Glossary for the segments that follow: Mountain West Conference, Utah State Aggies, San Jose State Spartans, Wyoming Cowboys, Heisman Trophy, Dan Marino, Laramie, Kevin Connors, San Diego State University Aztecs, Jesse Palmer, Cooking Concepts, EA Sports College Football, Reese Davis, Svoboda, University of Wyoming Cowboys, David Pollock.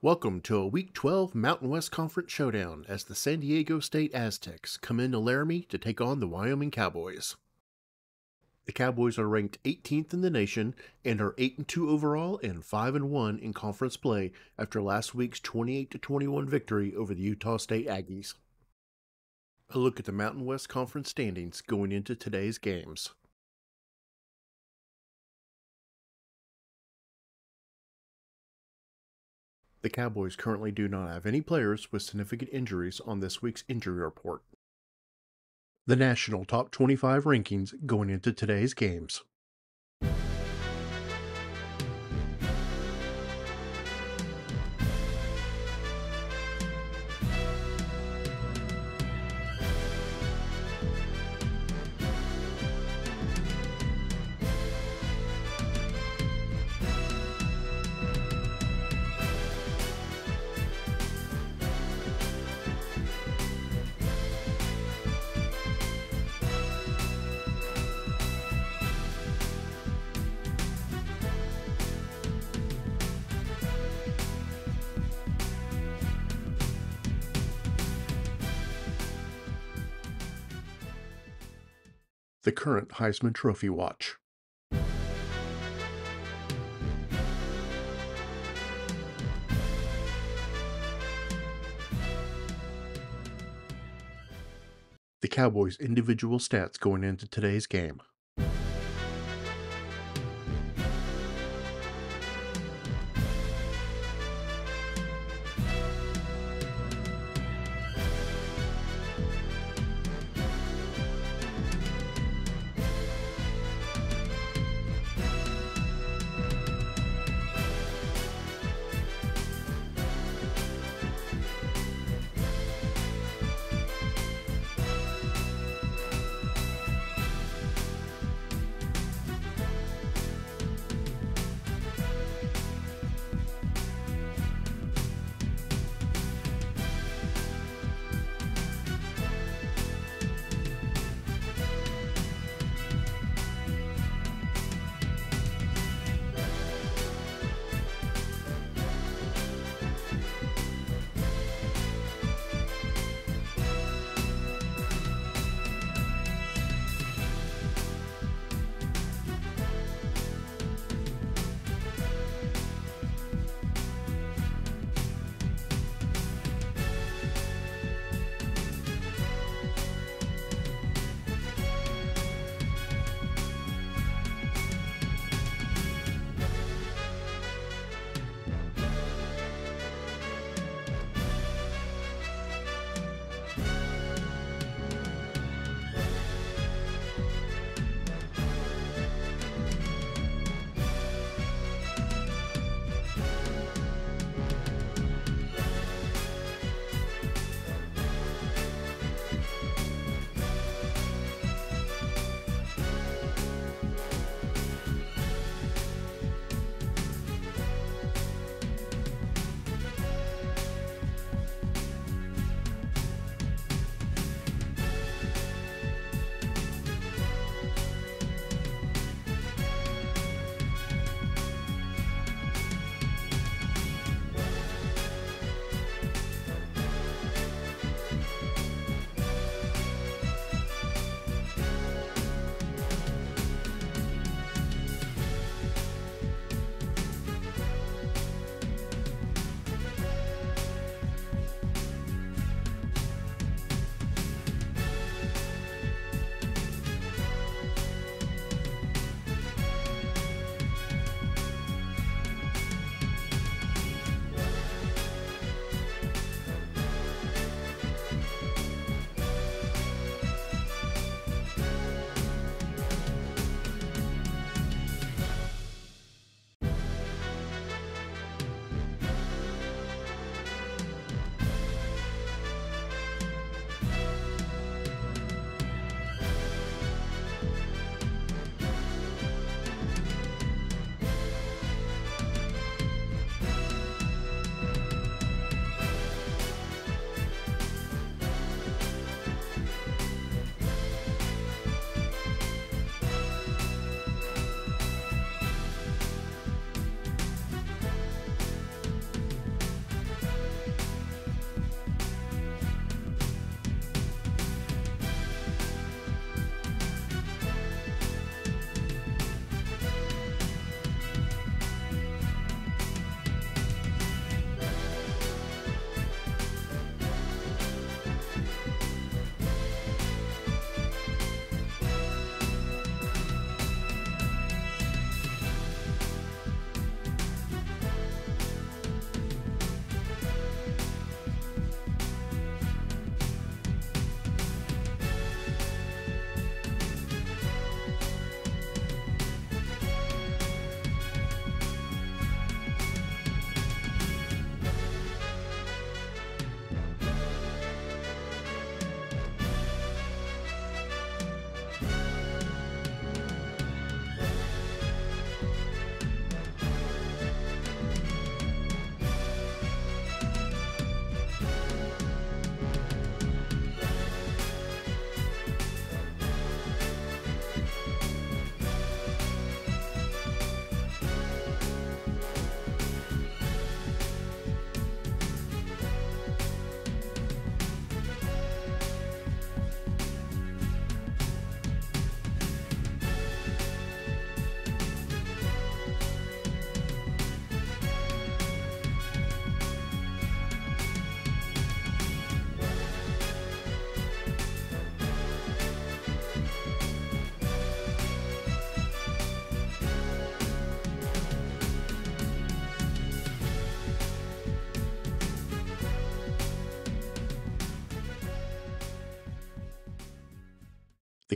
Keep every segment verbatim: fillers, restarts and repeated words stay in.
Welcome to a Week twelve Mountain West Conference showdown as the San Diego State Aztecs come into Laramie to take on the Wyoming Cowboys. The Cowboys are ranked eighteenth in the nation and are eight and two overall and five and one in conference play after last week's twenty-eight to twenty-one victory over the Utah State Aggies. A look at the Mountain West Conference standings going into today's games. The Cowboys currently do not have any players with significant injuries on this week's injury report. The national top twenty-five rankings going into today's games. The current Heisman Trophy watch. The Cowboys' individual stats going into today's game.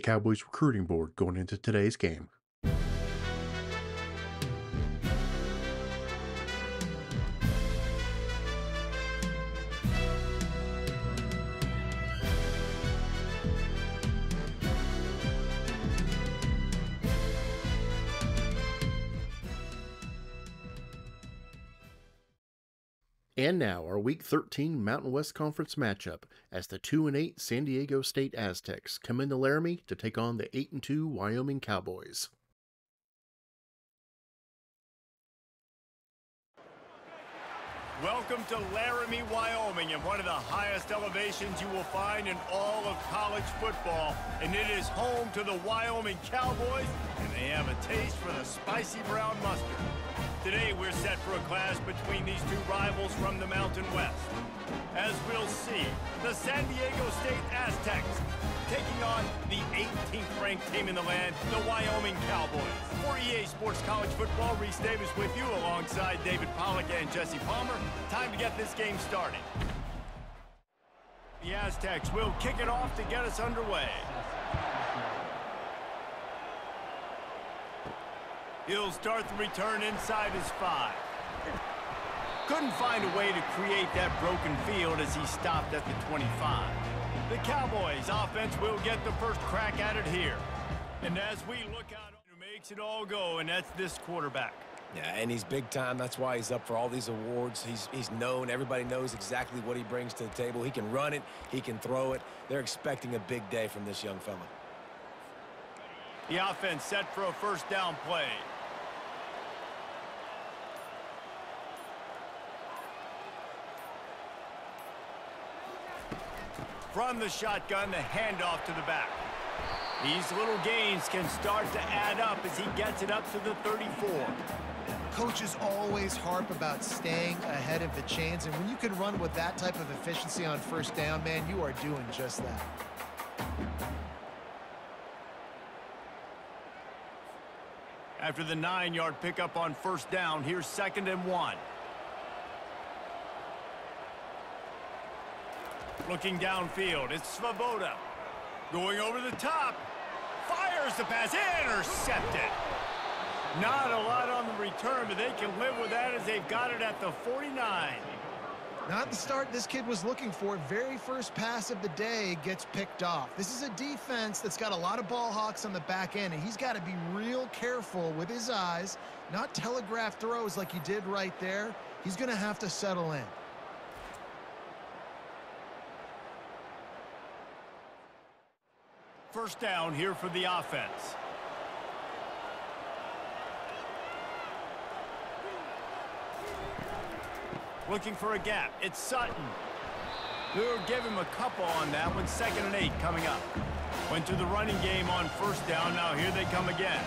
Cowboys recruiting board going into today's game. And now our Week thirteen Mountain West Conference matchup as the two and eight San Diego State Aztecs come into Laramie to take on the eight and two Wyoming Cowboys. Welcome to Laramie, Wyoming, and one of the highest elevations you will find in all of college football. And it is home to the Wyoming Cowboys, and they have a taste for the spicy brown mustard. Today, we're set for a clash between these two rivals from the Mountain West. As we'll see, the San Diego State Aztecs taking on the eighteenth ranked team in the land, the Wyoming Cowboys. For E A Sports College Football, Reese Davis with you alongside David Pollock and Jesse Palmer. Time to get this game started. The Aztecs will kick it off to get us underway. He'll start the return inside his five. Couldn't find a way to create that broken field as he stopped at the twenty-five. The Cowboys offense will get the first crack at it here. And as we look out, who makes it all go, and that's this quarterback. Yeah, and he's big time. That's why he's up for all these awards. He's, he's known. Everybody knows exactly what he brings to the table. He can run it. He can throw it. They're expecting a big day from this young fella. The offense set for a first down play. From the shotgun, the handoff to the back. These little gains can start to add up as he gets it up to the thirty-four. Coaches always harp about staying ahead of the chains, and when you can run with that type of efficiency on first down, man, you are doing just that. After the nine-yard pickup on first down, here's second and one. Looking downfield, it's Svoboda. Going over the top. Fires the pass. Intercepted. Not a lot on the return, but they can live with that as they've got it at the forty-nine. Not the start this kid was looking for. Very first pass of the day gets picked off. This is a defense that's got a lot of ball hawks on the back end, and he's got to be real careful with his eyes, not telegraph throws like he did right there. He's going to have to settle in. First down here for the offense. Looking for a gap. It's Sutton. We'll give him a couple on that one. Second and eight coming up. Went to the running game on first down. Now here they come again.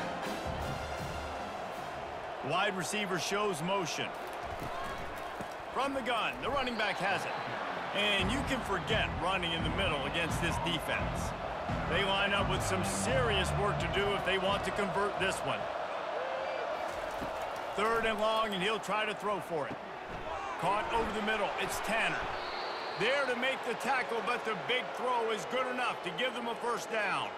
Wide receiver shows motion. From the gun, the running back has it. And you can forget running in the middle against this defense. They line up with some serious work to do if they want to convert this one. Third and long, and he'll try to throw for it. Caught over the middle. It's Tanner. There to make the tackle, but the big throw is good enough to give them a first down.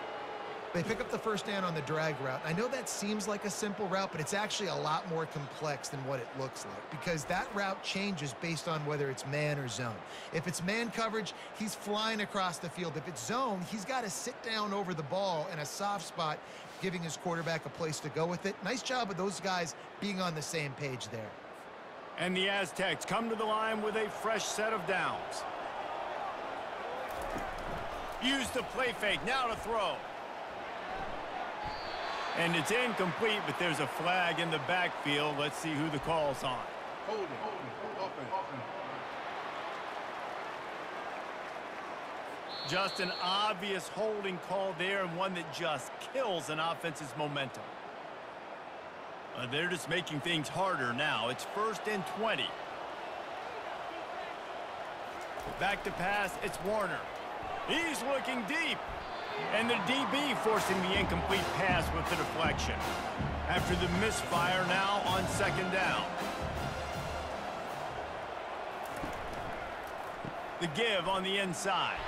They pick up the first down on the drag route. I know that seems like a simple route, but it's actually a lot more complex than what it looks like, because that route changes based on whether it's man or zone. If it's man coverage, he's flying across the field. If it's zone, he's got to sit down over the ball in a soft spot, giving his quarterback a place to go with it. Nice job of those guys being on the same page there. And the Aztecs come to the line with a fresh set of downs. Use the play fake now to throw. And it's incomplete, but there's a flag in the backfield. Let's see who the call's on. Hold it, hold it, hold it, hold it. Just an obvious holding call there, and one that just kills an offense's momentum. Uh, they're just making things harder now. It's first and twenty. Back to pass, it's Warner. He's looking deep. And the D B forcing the incomplete pass with the deflection. After the misfire now on second down. The give on the inside.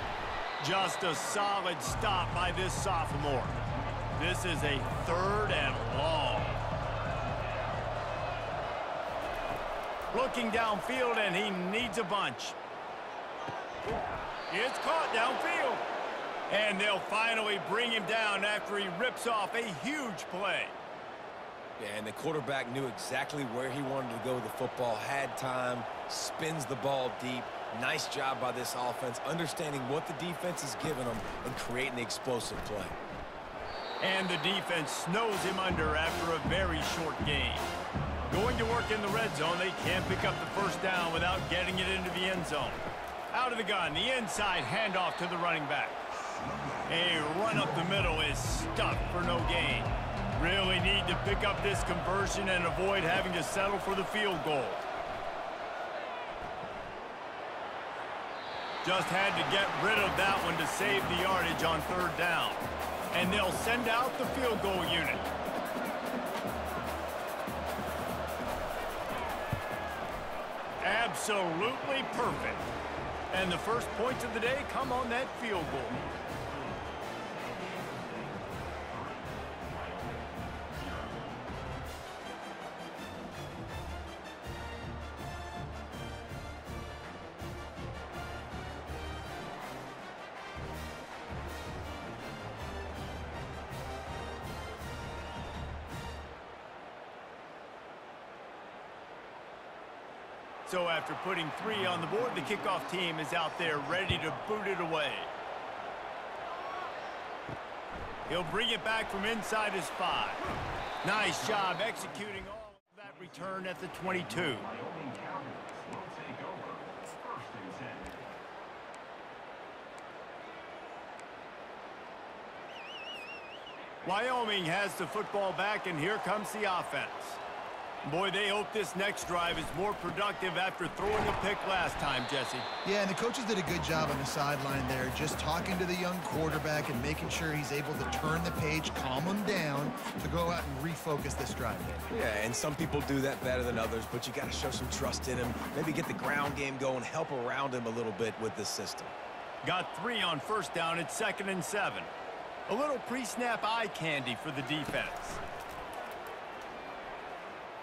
Just a solid stop by this sophomore. This is a third and long. Looking downfield, and he needs a bunch. It's caught downfield. And they'll finally bring him down after he rips off a huge play. Yeah, and the quarterback knew exactly where he wanted to go with the football, had time, spins the ball deep. Nice job by this offense, understanding what the defense is giving them and creating the explosive play. And the defense snows him under after a very short game. Going to work in the red zone, they can't pick up the first down without getting it into the end zone. Out of the gun, the inside handoff to the running back. A run up the middle is stuffed for no gain. Really need to pick up this conversion and avoid having to settle for the field goal. Just had to get rid of that one to save the yardage on third down. And they'll send out the field goal unit. Absolutely perfect. And the first points of the day come on that field goal. So after putting three on the board, the kickoff team is out there ready to boot it away. He'll bring it back from inside his five. Nice job executing all of that return at the twenty-two. Wyoming has the football back, and here comes the offense. Boy, they hope this next drive is more productive after throwing a pick last time, Jesse. Yeah, and the coaches did a good job on the sideline there, just talking to the young quarterback and making sure he's able to turn the page, calm him down, to go out and refocus this drive. Yeah, and some people do that better than others, but you got to show some trust in him, maybe get the ground game going, help around him a little bit with this system. Got three on first down at second and seven. A little pre-snap eye candy for the defense.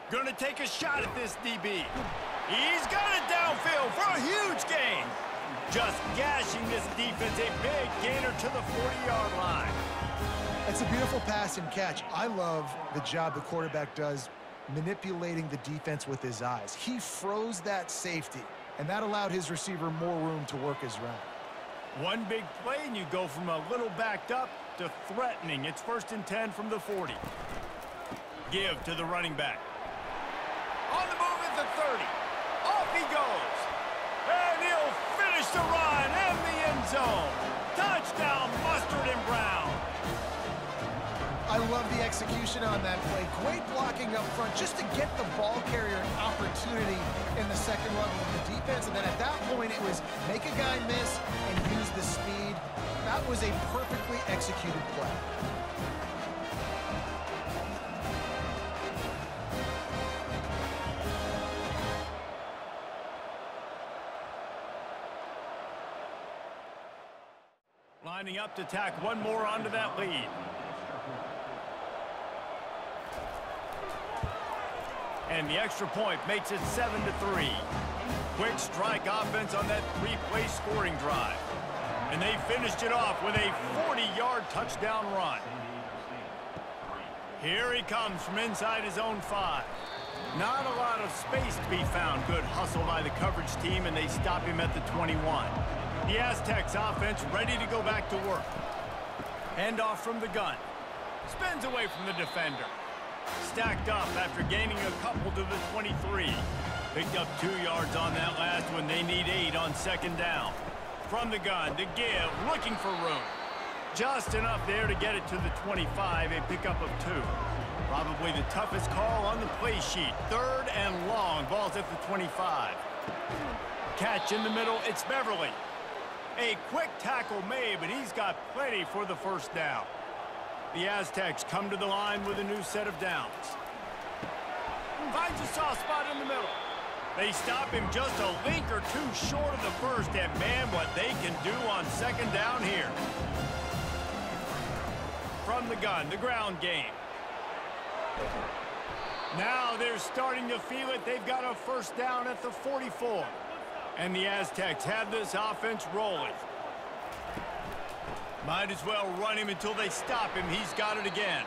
Gonna take a shot at this D B. He's got it downfield for a huge gain. Just gashing this defense, a big gainer to the forty-yard line. It's a beautiful pass and catch. I love the job the quarterback does manipulating the defense with his eyes. He froze that safety, and that allowed his receiver more room to work his route. One big play, and you go from a little backed up to threatening. It's first and ten from the forty. Give to the running back. On the move at the thirty. Off he goes. And he'll finish the run in the end zone. Touchdown, Mustard and Brown. I love the execution on that play. Great blocking up front just to get the ball carrier an opportunity in the second level of the defense. And then at that point, it was make a guy miss and use the speed. That was a perfectly executed play. Lining up to tack one more onto that lead. And the extra point makes it seven to three. Quick strike offense on that three-play scoring drive. And they finished it off with a forty-yard touchdown run. Here he comes from inside his own five. Not a lot of space to be found. Good hustle by the coverage team, and they stop him at the twenty-one. The Aztecs offense ready to go back to work. Handoff from the gun. Spins away from the defender. Stacked up after gaining a couple to the twenty-three. Picked up two yards on that last one. They need eight on second down. From the gun, the give, looking for room. Just enough there to get it to the twenty-five, a pickup of two. Probably the toughest call on the play sheet. Third and long, ball's at the twenty-five. Catch in the middle, it's Beverly. A quick tackle made, but he's got plenty for the first down. The Aztecs come to the line with a new set of downs. Finds a soft spot in the middle. They stop him just a link or two short of the first, and man, what they can do on second down here. From the gun, the ground game. Now they're starting to feel it. They've got a first down at the forty-four. And the Aztecs have this offense rolling. Might as well run him until they stop him. He's got it again.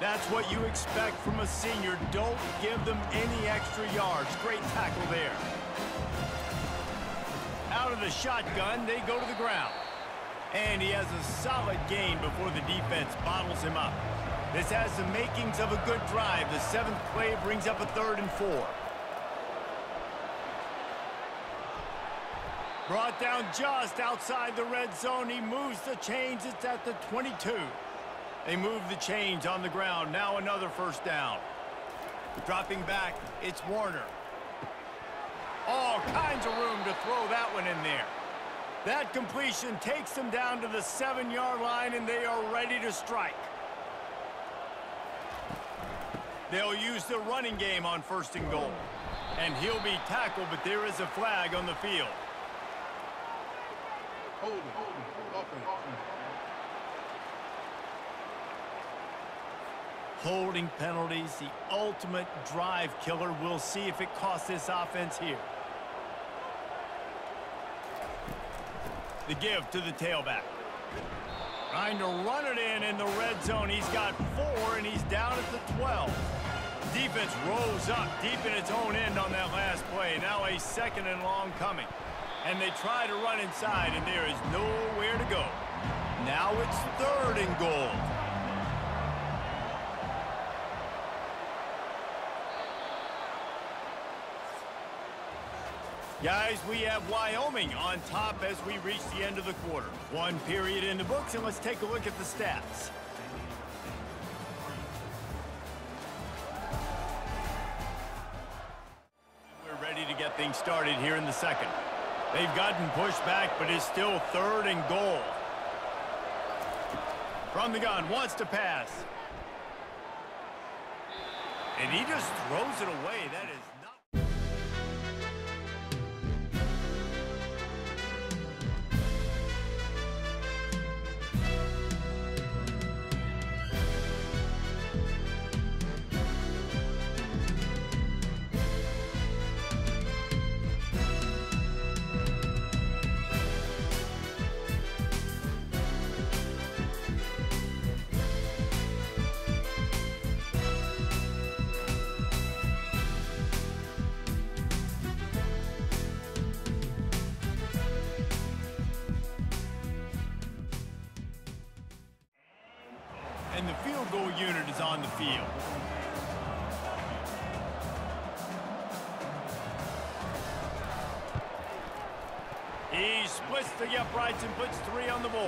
That's what you expect from a senior. Don't give them any extra yards. Great tackle there. Out of the shotgun, they go to the ground. And he has a solid gain before the defense bottles him up. This has the makings of a good drive. The seventh play brings up a third and four. Brought down just outside the red zone. He moves the chains. It's at the twenty-two. They move the chains on the ground. Now another first down. Dropping back, it's Warner. All kinds of room to throw that one in there. That completion takes them down to the seven-yard line, and they are ready to strike. They'll use the running game on first and goal. And he'll be tackled, but there is a flag on the field. Hold him, hold him, hold him, hold him. Holding penalties, the ultimate drive killer. We'll see if it costs this offense here. The give to the tailback. Trying to run it in in the red zone. He's got four, and he's down at the twelve. Defense rose up deep in its own end on that last play. Now a second and long coming. And they try to run inside, and there is nowhere to go. Now it's third and goal. Guys, we have Wyoming on top as we reach the end of the quarter. One period in the books, and let's take a look at the stats. We're ready to get things started here in the second. They've gotten pushed back, but it's still third and goal. From the gun, wants to pass. And he just throws it away. That is... And the field goal unit is on the field. He splits the uprights and puts three on the board.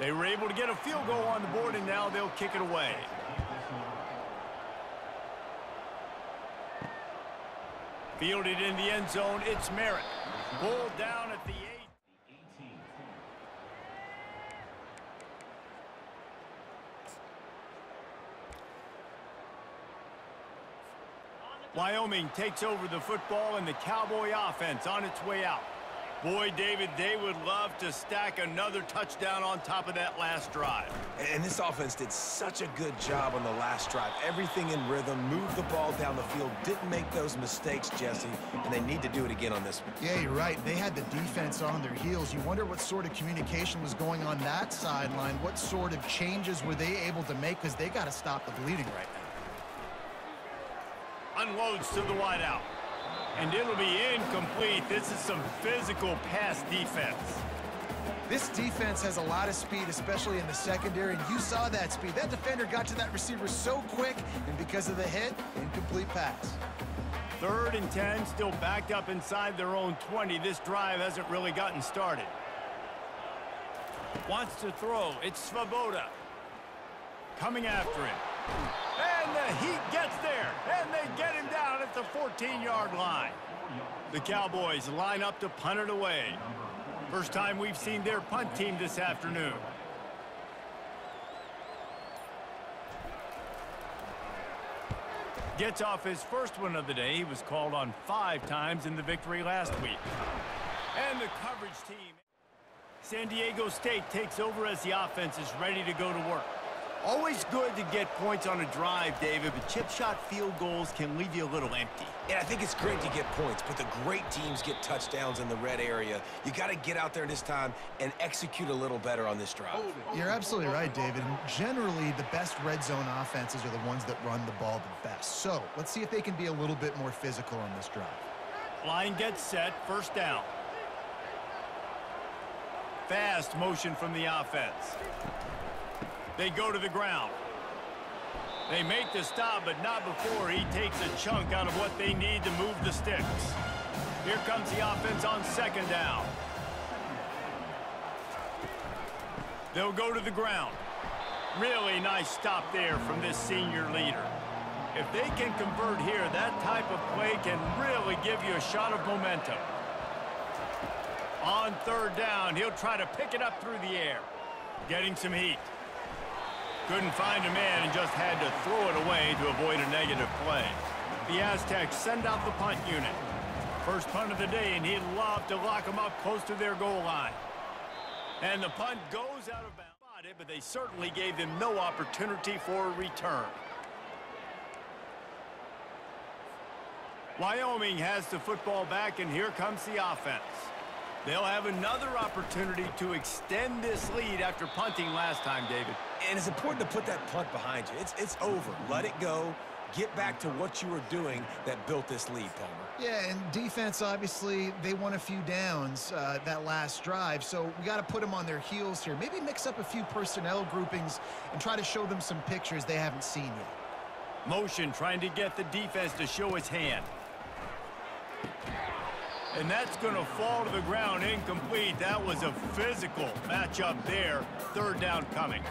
They were able to get a field goal on the board, and now they'll kick it away. Fielded in the end zone, it's Merritt. Pulled down at the eight. Wyoming takes over the football, and the Cowboy offense on its way out. Boy, David, they would love to stack another touchdown on top of that last drive. And this offense did such a good job on the last drive. Everything in rhythm, moved the ball down the field, didn't make those mistakes, Jesse, and they need to do it again on this one. Yeah, you're right. They had the defense on their heels. You wonder what sort of communication was going on that sideline. What sort of changes were they able to make? Because they got to stop the bleeding right now. Unloads to the wideout. And it'll be incomplete. This is some physical pass defense. This defense has a lot of speed, especially in the secondary, and you saw that speed. That defender got to that receiver so quick, and because of the hit, incomplete pass. Third and ten, still backed up inside their own twenty. This drive hasn't really gotten started. Wants to throw. It's Svoboda. Coming after him. And the Heat gets there. And they get him down at the fourteen-yard line. The Cowboys line up to punt it away. First time we've seen their punt team this afternoon. Gets off his first one of the day. He was called on five times in the victory last week. And the coverage team. San Diego State takes over as the offense is ready to go to work. Always good to get points on a drive, David, but chip shot field goals can leave you a little empty. Yeah, I think it's great to get points, but the great teams get touchdowns in the red area. You got to get out there this time and execute a little better on this drive. You're absolutely right, David. Generally, the best red zone offenses are the ones that run the ball the best. So let's see if they can be a little bit more physical on this drive. Line gets set, first down. Fast motion from the offense. They go to the ground. They make the stop, but not before he takes a chunk out of what they need to move the sticks. Here comes the offense on second down. They'll go to the ground. Really nice stop there from this senior leader. If they can convert here, that type of play can really give you a shot of momentum. On third down, he'll try to pick it up through the air. Getting some heat. Couldn't find a man and just had to throw it away to avoid a negative play. The Aztecs send out the punt unit. First punt of the day, and he'd love to lock them up close to their goal line. And the punt goes out of bounds. But they certainly gave them no opportunity for a return. Wyoming has the football back, and here comes the offense. They'll have another opportunity to extend this lead after punting last time, David. And it's important to put that punt behind you. It's, it's over. Let it go. Get back to what you were doing that built this lead, Palmer. Yeah, and defense, obviously, they won a few downs uh, that last drive, so we got to put them on their heels here. Maybe mix up a few personnel groupings and try to show them some pictures they haven't seen yet. Motion trying to get the defense to show its hand. And that's going to fall to the ground incomplete. That was a physical matchup there. Third down coming.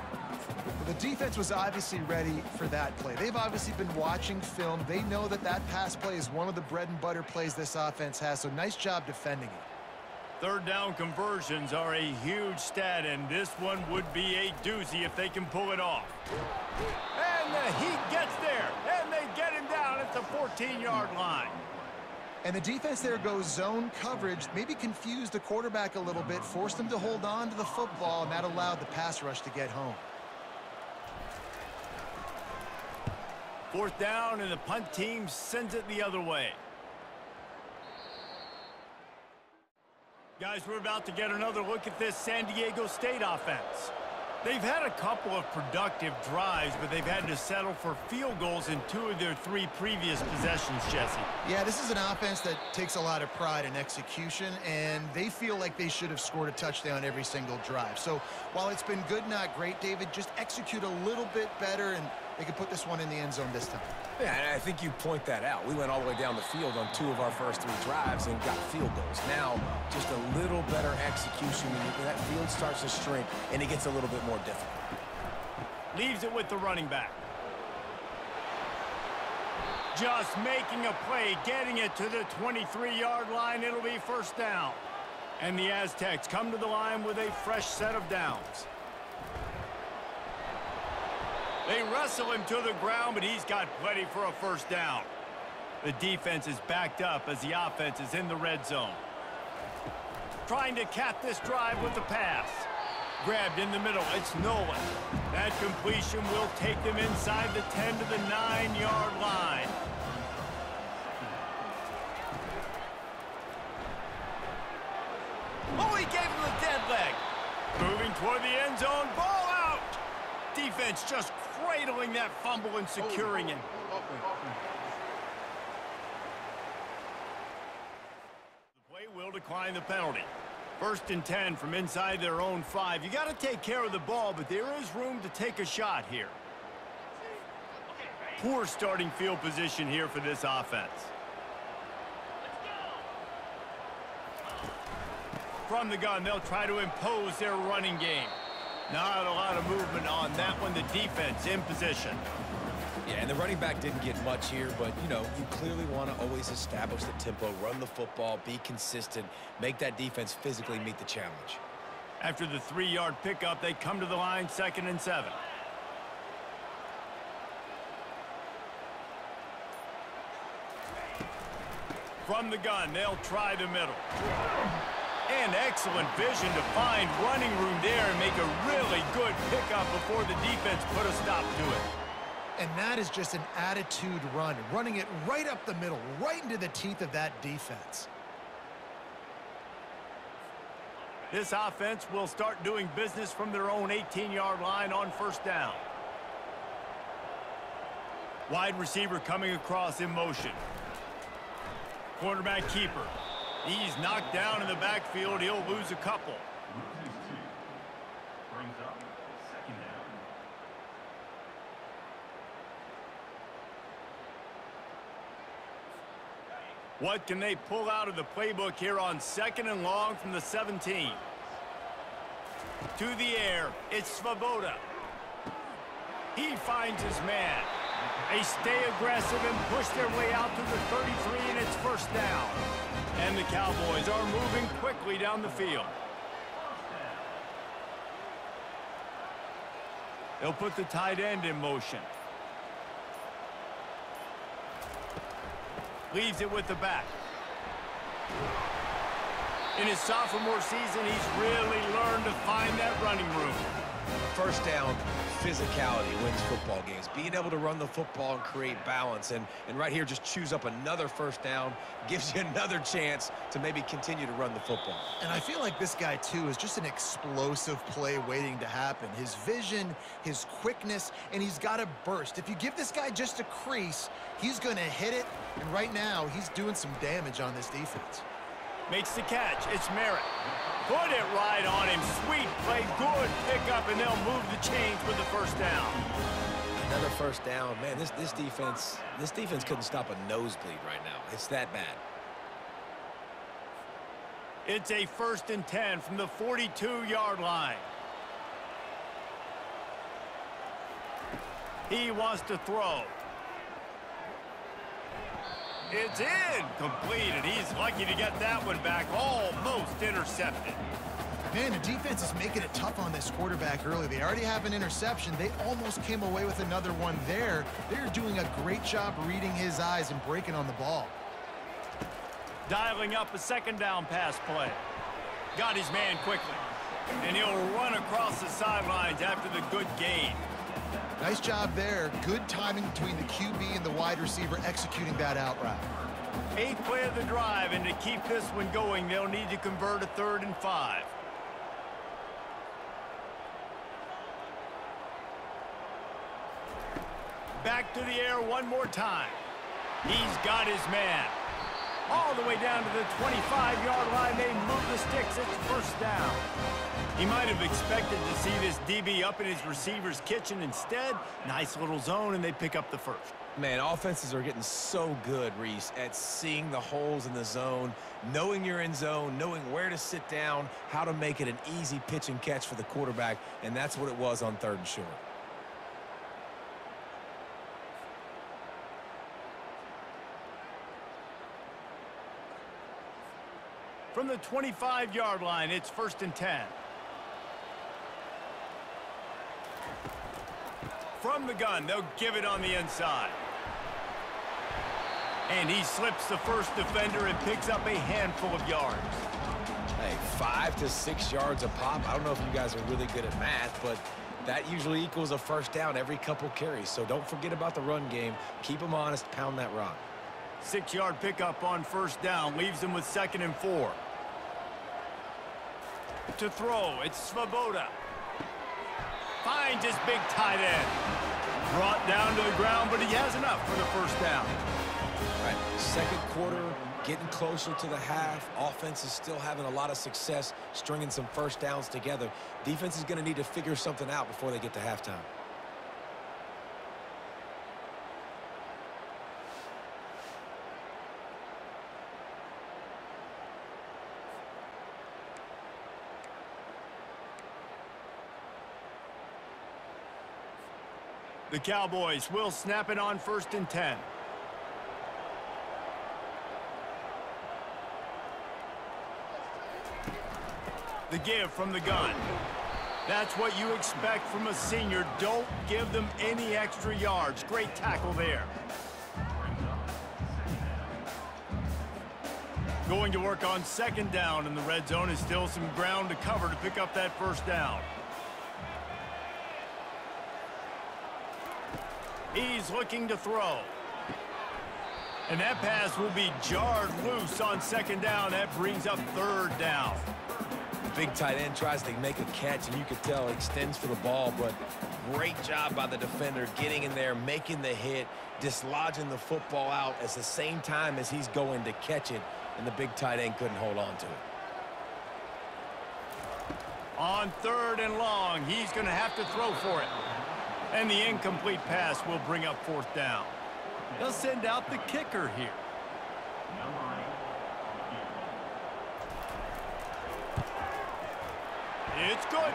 The defense was obviously ready for that play. They've obviously been watching film. They know that that pass play is one of the bread and butter plays this offense has, so nice job defending it. Third down conversions are a huge stat, and this one would be a doozy if they can pull it off. And the Heat gets there, and they get him down at the fourteen-yard line. And the defense there goes zone coverage, maybe confused the quarterback a little bit, forced him to hold on to the football, and that allowed the pass rush to get home. Fourth down, and the punt team sends it the other way. Guys, we're about to get another look at this San Diego State offense. They've had a couple of productive drives, but they've had to settle for field goals in two of their three previous possessions, Jesse. Yeah, this is an offense that takes a lot of pride in execution, and they feel like they should have scored a touchdown every single drive. So while it's been good, not great, David, just execute a little bit better, and they can put this one in the end zone this time. Yeah, and I think you point that out. We went all the way down the field on two of our first three drives and got field goals. Now, just a little better execution. When that field starts to shrink, and it gets a little bit more difficult. Leaves it with the running back. Just making a play, getting it to the twenty-three-yard line. It'll be first down. And the Aztecs come to the line with a fresh set of downs. They wrestle him to the ground, but he's got plenty for a first down. The defense is backed up as the offense is in the red zone. Trying to cap this drive with the pass. Grabbed in the middle. It's Nolan. That completion will take them inside the ten to the nine-yard line. Oh, he gave him the dead leg. Moving toward the end zone. Ball out. Defense just cradling that fumble and securing it. The play will decline the penalty. First and ten from inside their own five. You got to take care of the ball, but there is room to take a shot here. Poor starting field position here for this offense. from the gun, they'll try to impose their running game. Not a lot of movement on that one. The defense in position. Yeah, and the running back didn't get much here, but, you know, you clearly want to always establish the tempo, run the football, be consistent, make that defense physically meet the challenge. After the three-yard pickup, they come to the line, second and seven. From the gun, they'll try the middle. And excellent vision to find running room there and make a really good pickup before the defense put a stop to it. And that is just an attitude run, running it right up the middle, right into the teeth of that defense. This offense will start doing business from their own eighteen-yard line on first down. Wide receiver coming across in motion. Quarterback keeper. He's knocked down in the backfield. He'll lose a couple. What can they pull out of the playbook here on second and long from the seventeen? To the air, it's Svoboda. He finds his man. They stay aggressive and push their way out to the thirty-three, and it's first down. And the Cowboys are moving quickly down the field. They'll put the tight end in motion. Leaves it with the back. In his sophomore season, he's really learned to find that running room. First down, physicality wins football games. Being able to run the football and create balance. And, and right here, just chews up another first down. Gives you another chance to maybe continue to run the football. And I feel like this guy, too, is just an explosive play waiting to happen. His vision, his quickness, and he's got a burst. If you give this guy just a crease, he's going to hit it. And right now, he's doing some damage on this defense. Makes the catch. It's Merritt. Put it right on him. Sweet play. Good pickup, and they'll move the chains with the first down. Another first down. Man, this, this defense, this defense couldn't stop a nosebleed right now. It's that bad. It's a first and ten from the forty-two-yard line. He wants to throw. It's incomplete, and he's lucky to get that one back. Almost intercepted. Man, the defense is making it tough on this quarterback early. They already have an interception. They almost came away with another one there. They're doing a great job reading his eyes and breaking on the ball. Dialing up a second down pass play. Got his man quickly. And he'll run across the sidelines after the good gain. Nice job there. Good timing between the Q B and the wide receiver executing that out route. Eighth play of the drive, and to keep this one going, they'll need to convert a third and five. Back to the air one more time. He's got his man. All the way down to the twenty-five-yard line, they move the sticks. It's first down. He might have expected to see this D B up in his receiver's kitchen instead. Nice little zone, and they pick up the first. Man, offenses are getting so good, Reese, at seeing the holes in the zone, knowing you're in zone, knowing where to sit down, how to make it an easy pitch and catch for the quarterback, and that's what it was on third and short. From the twenty-five-yard line, it's first and ten. From the gun, they'll give it on the inside. And he slips the first defender and picks up a handful of yards. Hey, five to six yards a pop. I don't know if you guys are really good at math, but that usually equals a first down every couple carries. So don't forget about the run game. Keep them honest. Pound that rock. Six-yard pickup on first down. Leaves them with second and four. To throw, it's Svoboda. Finds his big tight end. Brought down to the ground, but he has enough for the first down. All right, second quarter, getting closer to the half. Offense is still having a lot of success, stringing some first downs together. Defense is going to need to figure something out before they get to halftime. The Cowboys will snap it on first and ten. The give from the gun. That's what you expect from a senior. Don't give them any extra yards. Great tackle there. Going to work on second down in the red zone is still some ground to cover to pick up that first down. He's looking to throw. And that pass will be jarred loose on second down. That brings up third down. Big tight end tries to make a catch, and you could tell extends for the ball, but great job by the defender getting in there, making the hit, dislodging the football out at the same time as he's going to catch it, and the big tight end couldn't hold on to it. On third and long, he's going to have to throw for it. And the incomplete pass will bring up fourth down. They'll send out the kicker here. It's good.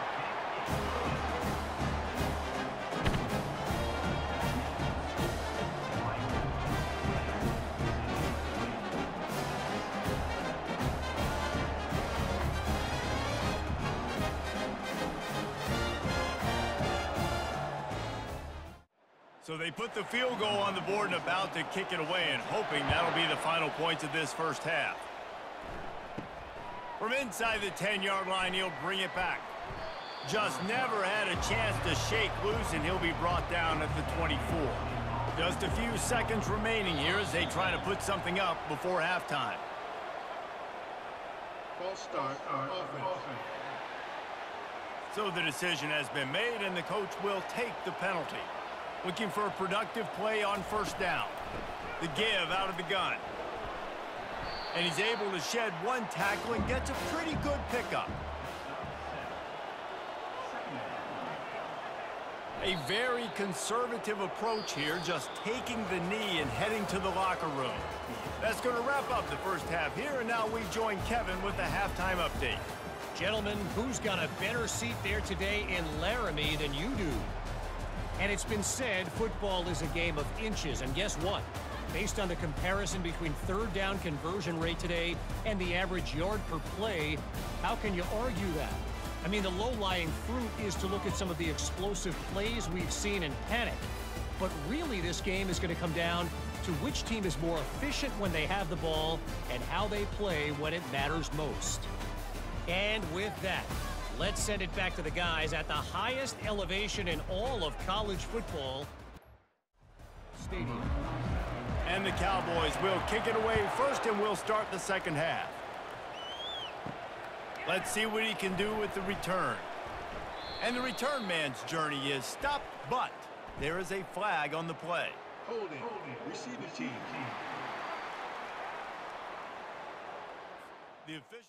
So they put the field goal on the board and about to kick it away, and hoping that'll be the final points of this first half. From inside the ten-yard line, he'll bring it back. Just never had a chance to shake loose, and he'll be brought down at the twenty-four. Just a few seconds remaining here as they try to put something up before halftime. Full start. So the decision has been made, and the coach will take the penalty. Looking for a productive play on first down. The give out of the gun. And he's able to shed one tackle and gets a pretty good pickup. A very conservative approach here, just taking the knee and heading to the locker room. That's going to wrap up the first half here, and now we join Kevin with the halftime update. Gentlemen, who's got a better seat there today in Laramie than you do? And it's been said football is a game of inches, and guess what? Based on the comparison between third down conversion rate today and the average yard per play, how can you argue that? I mean, the low-lying fruit is to look at some of the explosive plays we've seen and panic. But really, this game is going to come down to which team is more efficient when they have the ball and how they play when it matters most. And with that, let's send it back to the guys at the highest elevation in all of college football stadium. And the Cowboys will kick it away first, and we'll start the second half. Let's see what he can do with the return. And the return man's journey is stopped, but there is a flag on the play. Holding. Holding. Receive the team. The official...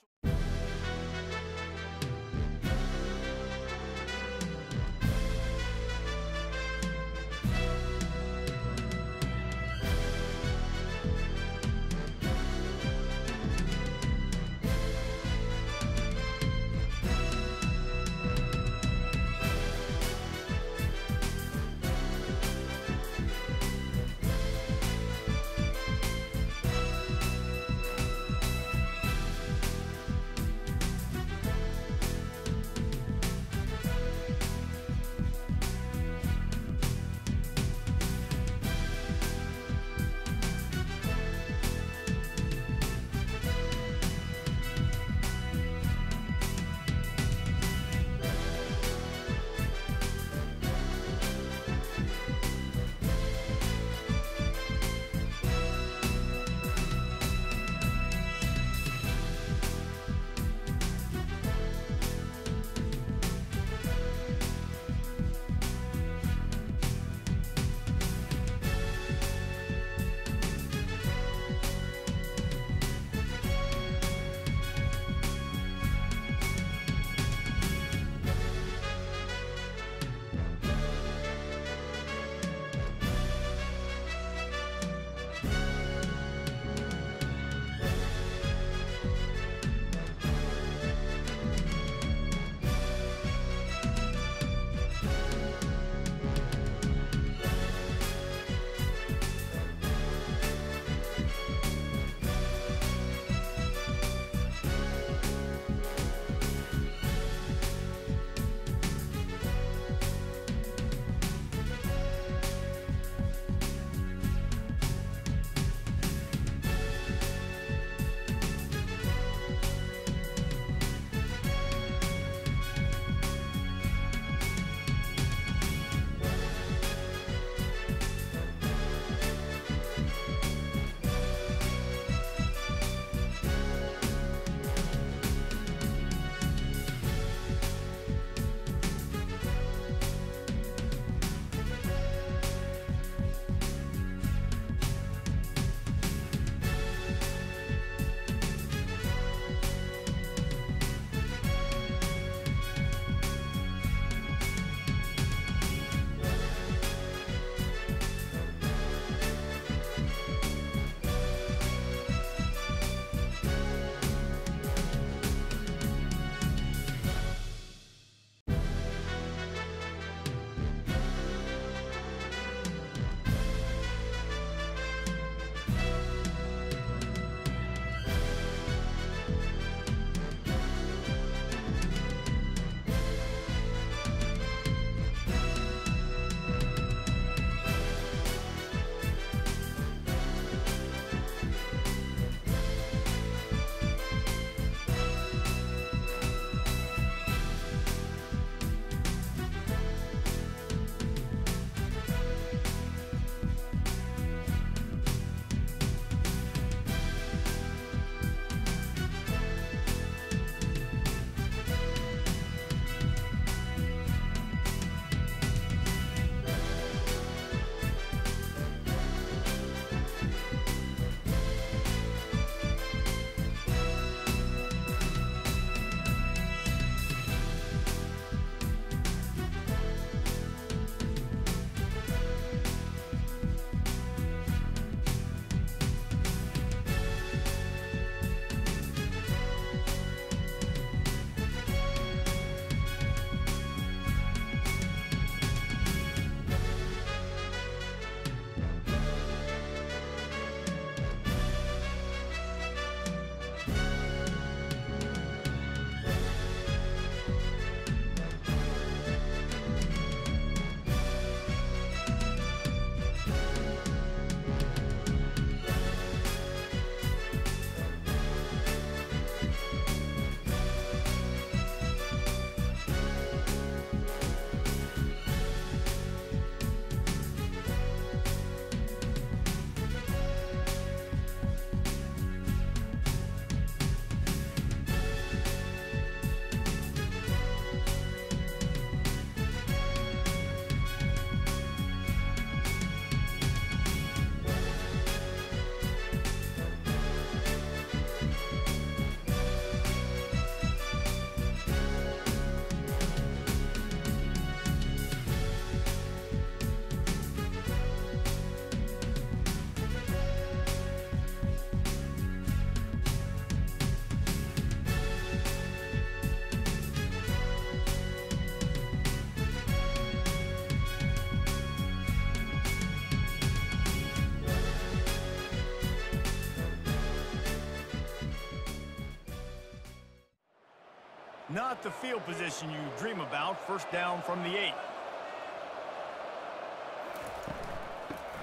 Not the field position you dream about. First down from the eight.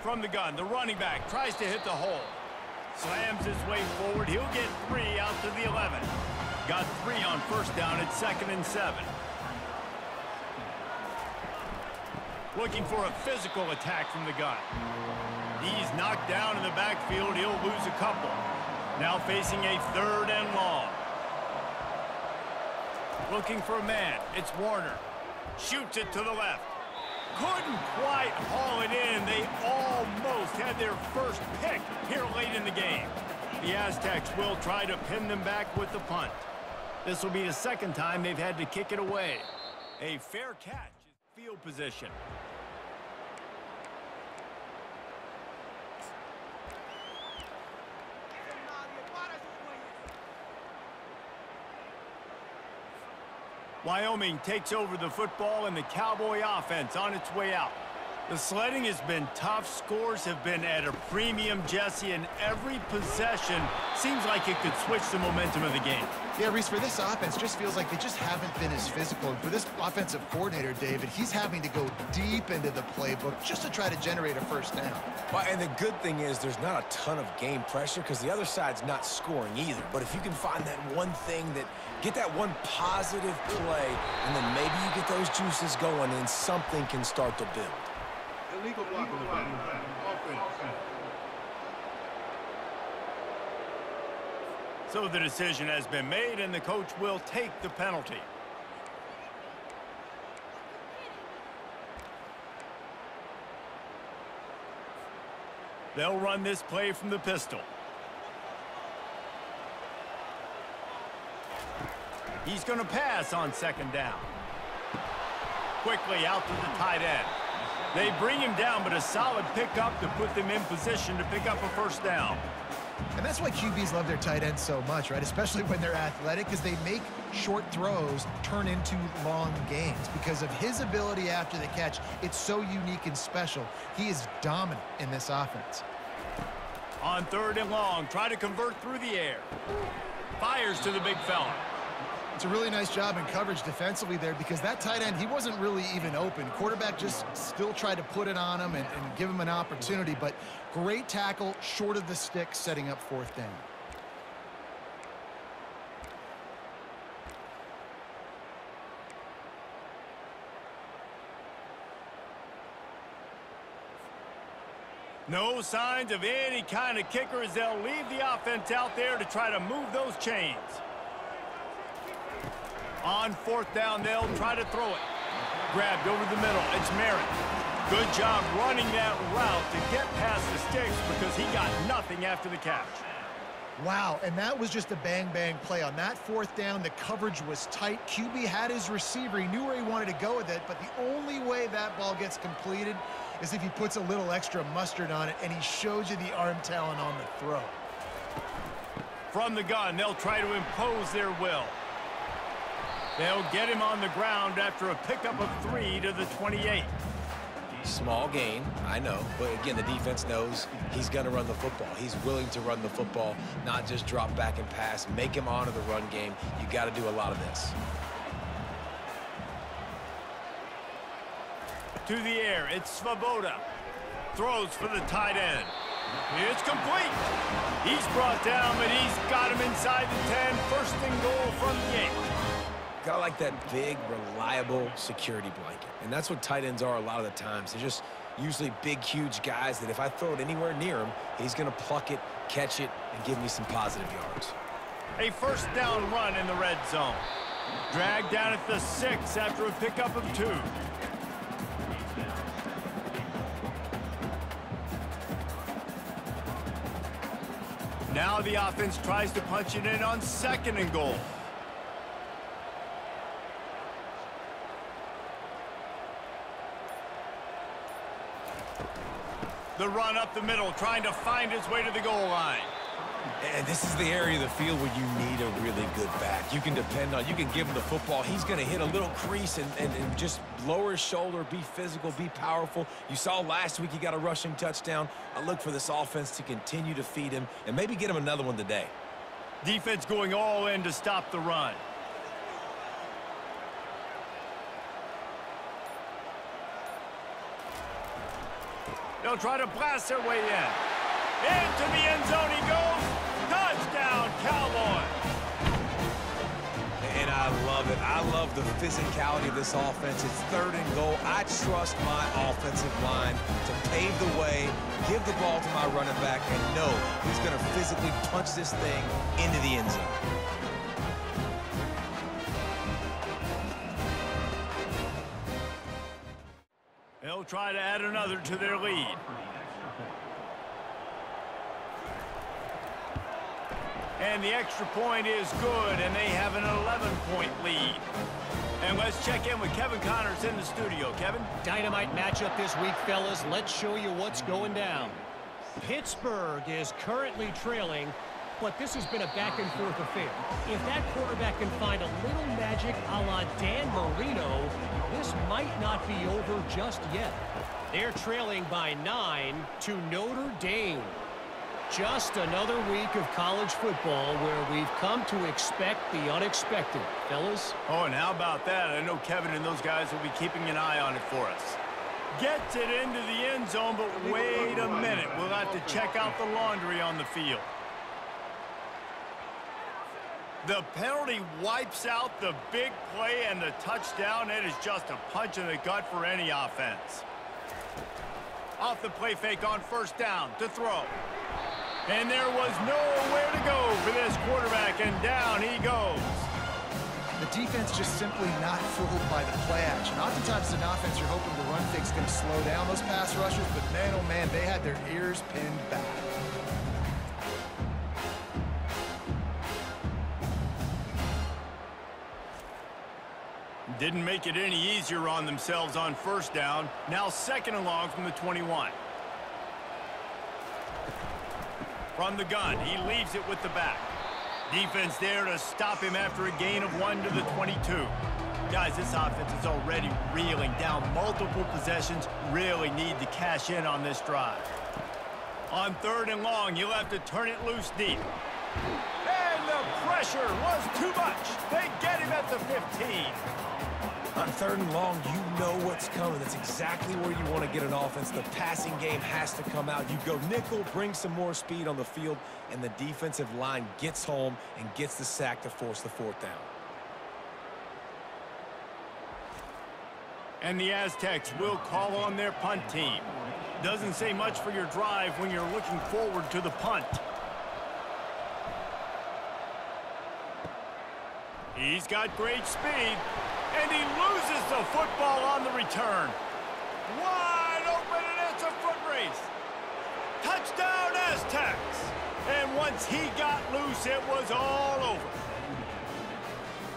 From the gun, the running back tries to hit the hole. Slams his way forward. He'll get three out to the eleven. Got three on first down at second and seven. Looking for a physical attack from the gun. He's knocked down in the backfield. He'll lose a couple. Now facing a third and long. Looking for a man. It's Warner. Shoots it to the left. Couldn't quite haul it in. They almost had their first pick here late in the game. The Aztecs will try to pin them back with the punt. This will be the second time they've had to kick it away. A fair catch. Field position. Wyoming takes over the football and the Cowboy offense on its way out. The sledding has been tough. Scores have been at a premium, Jesse, and every possession seems like it could switch the momentum of the game. Yeah, Reese, for this offense, just feels like they just haven't been as physical. And for this offensive coordinator, David, he's having to go deep into the playbook just to try to generate a first down. Well, and the good thing is there's not a ton of game pressure because the other side's not scoring either. But if you can find that one thing, that get that one positive play, and then maybe you get those juices going and something can start to build. Legal block on the bottom. So the decision has been made, and the coach will take the penalty. They'll run this play from the pistol. He's going to pass on second down. Quickly out to the tight end. They bring him down, but a solid pickup to put them in position to pick up a first down. And that's why Q Bs love their tight ends so much, right? Especially when they're athletic, because they make short throws turn into long gains. Because of his ability after the catch, it's so unique and special. He is dominant in this offense. On third and long, try to convert through the air. Fires to the big fella. It's a really nice job in coverage defensively there because that tight end, he wasn't really even open. Quarterback just still tried to put it on him and, and give him an opportunity, but great tackle short of the stick, setting up fourth down. No signs of any kind of kicker as they'll leave the offense out there to try to move those chains. On fourth down, they'll try to throw it. Grabbed over the middle. It's Merritt. Good job running that route to get past the sticks because he got nothing after the catch. Wow, and that was just a bang-bang play. On that fourth down, the coverage was tight. Q B had his receiver. He knew where he wanted to go with it, but the only way that ball gets completed is if he puts a little extra mustard on it, and he showed you the arm talent on the throw. From the gun, they'll try to impose their will. They'll get him on the ground after a pickup of three to the twenty-eight. Small gain, I know. But again, the defense knows he's going to run the football. He's willing to run the football, not just drop back and pass. Make him honor the run game. You got to do a lot of this. To the air, it's Svoboda. Throws for the tight end. It's complete. He's brought down, but he's got him inside the ten. First and goal from the eight. Got like that big, reliable security blanket. And that's what tight ends are a lot of the times. They're just usually big, huge guys that if I throw it anywhere near him, he's going to pluck it, catch it, and give me some positive yards. A first down run in the red zone. Dragged down at the six after a pickup of two. Now the offense tries to punch it in on second and goal. The run up the middle, trying to find its way to the goal line. And this is the area of the field where you need a really good back. You can depend on, you can give him the football. He's going to hit a little crease and, and, and just lower his shoulder, be physical, be powerful. You saw last week he got a rushing touchdown. I look for this offense to continue to feed him and maybe get him another one today. Defense going all in to stop the run. They'll try to blast their way in. Into the end zone he goes. Touchdown, Cowboys. And I love it. I love the physicality of this offense. It's third and goal. I trust my offensive line to pave the way, give the ball to my running back, and know he's going to physically punch this thing into the end zone. They'll try to add another to their lead. And the extra point is good, and they have an eleven point lead. And let's check in with Kevin Connors in the studio. Kevin? Dynamite matchup this week, fellas. Let's show you what's going down. Pittsburgh is currently trailing, but this has been a back-and-forth affair. If that quarterback can find a little magic a la Dan Marino, this might not be over just yet. They're trailing by nine to Notre Dame. Just another week of college football where we've come to expect the unexpected, fellas. Oh, and how about that? I know Kevin and those guys will be keeping an eye on it for us. Gets it into the end zone, but wait a minute. We'll have to check out the laundry on the field. The penalty wipes out the big play and the touchdown. It is just a punch in the gut for any offense. Off the play fake on first down to throw. And there was nowhere to go for this quarterback, and down he goes. The defense just simply not fooled by the play action. Oftentimes as an offense, you're hoping the run fake's going to slow down those pass rushers, but man, oh man, they had their ears pinned back. Didn't make it any easier on themselves on first down. Now second and long from the twenty-one. From the gun, he leaves it with the back. Defense there to stop him after a gain of one to the twenty-two. Guys, this offense is already reeling down multiple possessions. Really need to cash in on this drive. On third and long, you'll have to turn it loose deep. And the pressure was too much. They get him at the fifteen. On third and long, you know what's coming. That's exactly where you want to get an offense. The passing game has to come out. You go nickel, bring some more speed on the field, and the defensive line gets home and gets the sack to force the fourth down. And the Aztecs will call on their punt team. Doesn't say much for your drive when you're looking forward to the punt. He's got great speed. And he loses the football on the return. Wide open, and it's a foot race. Touchdown, Aztecs. And once he got loose, it was all over.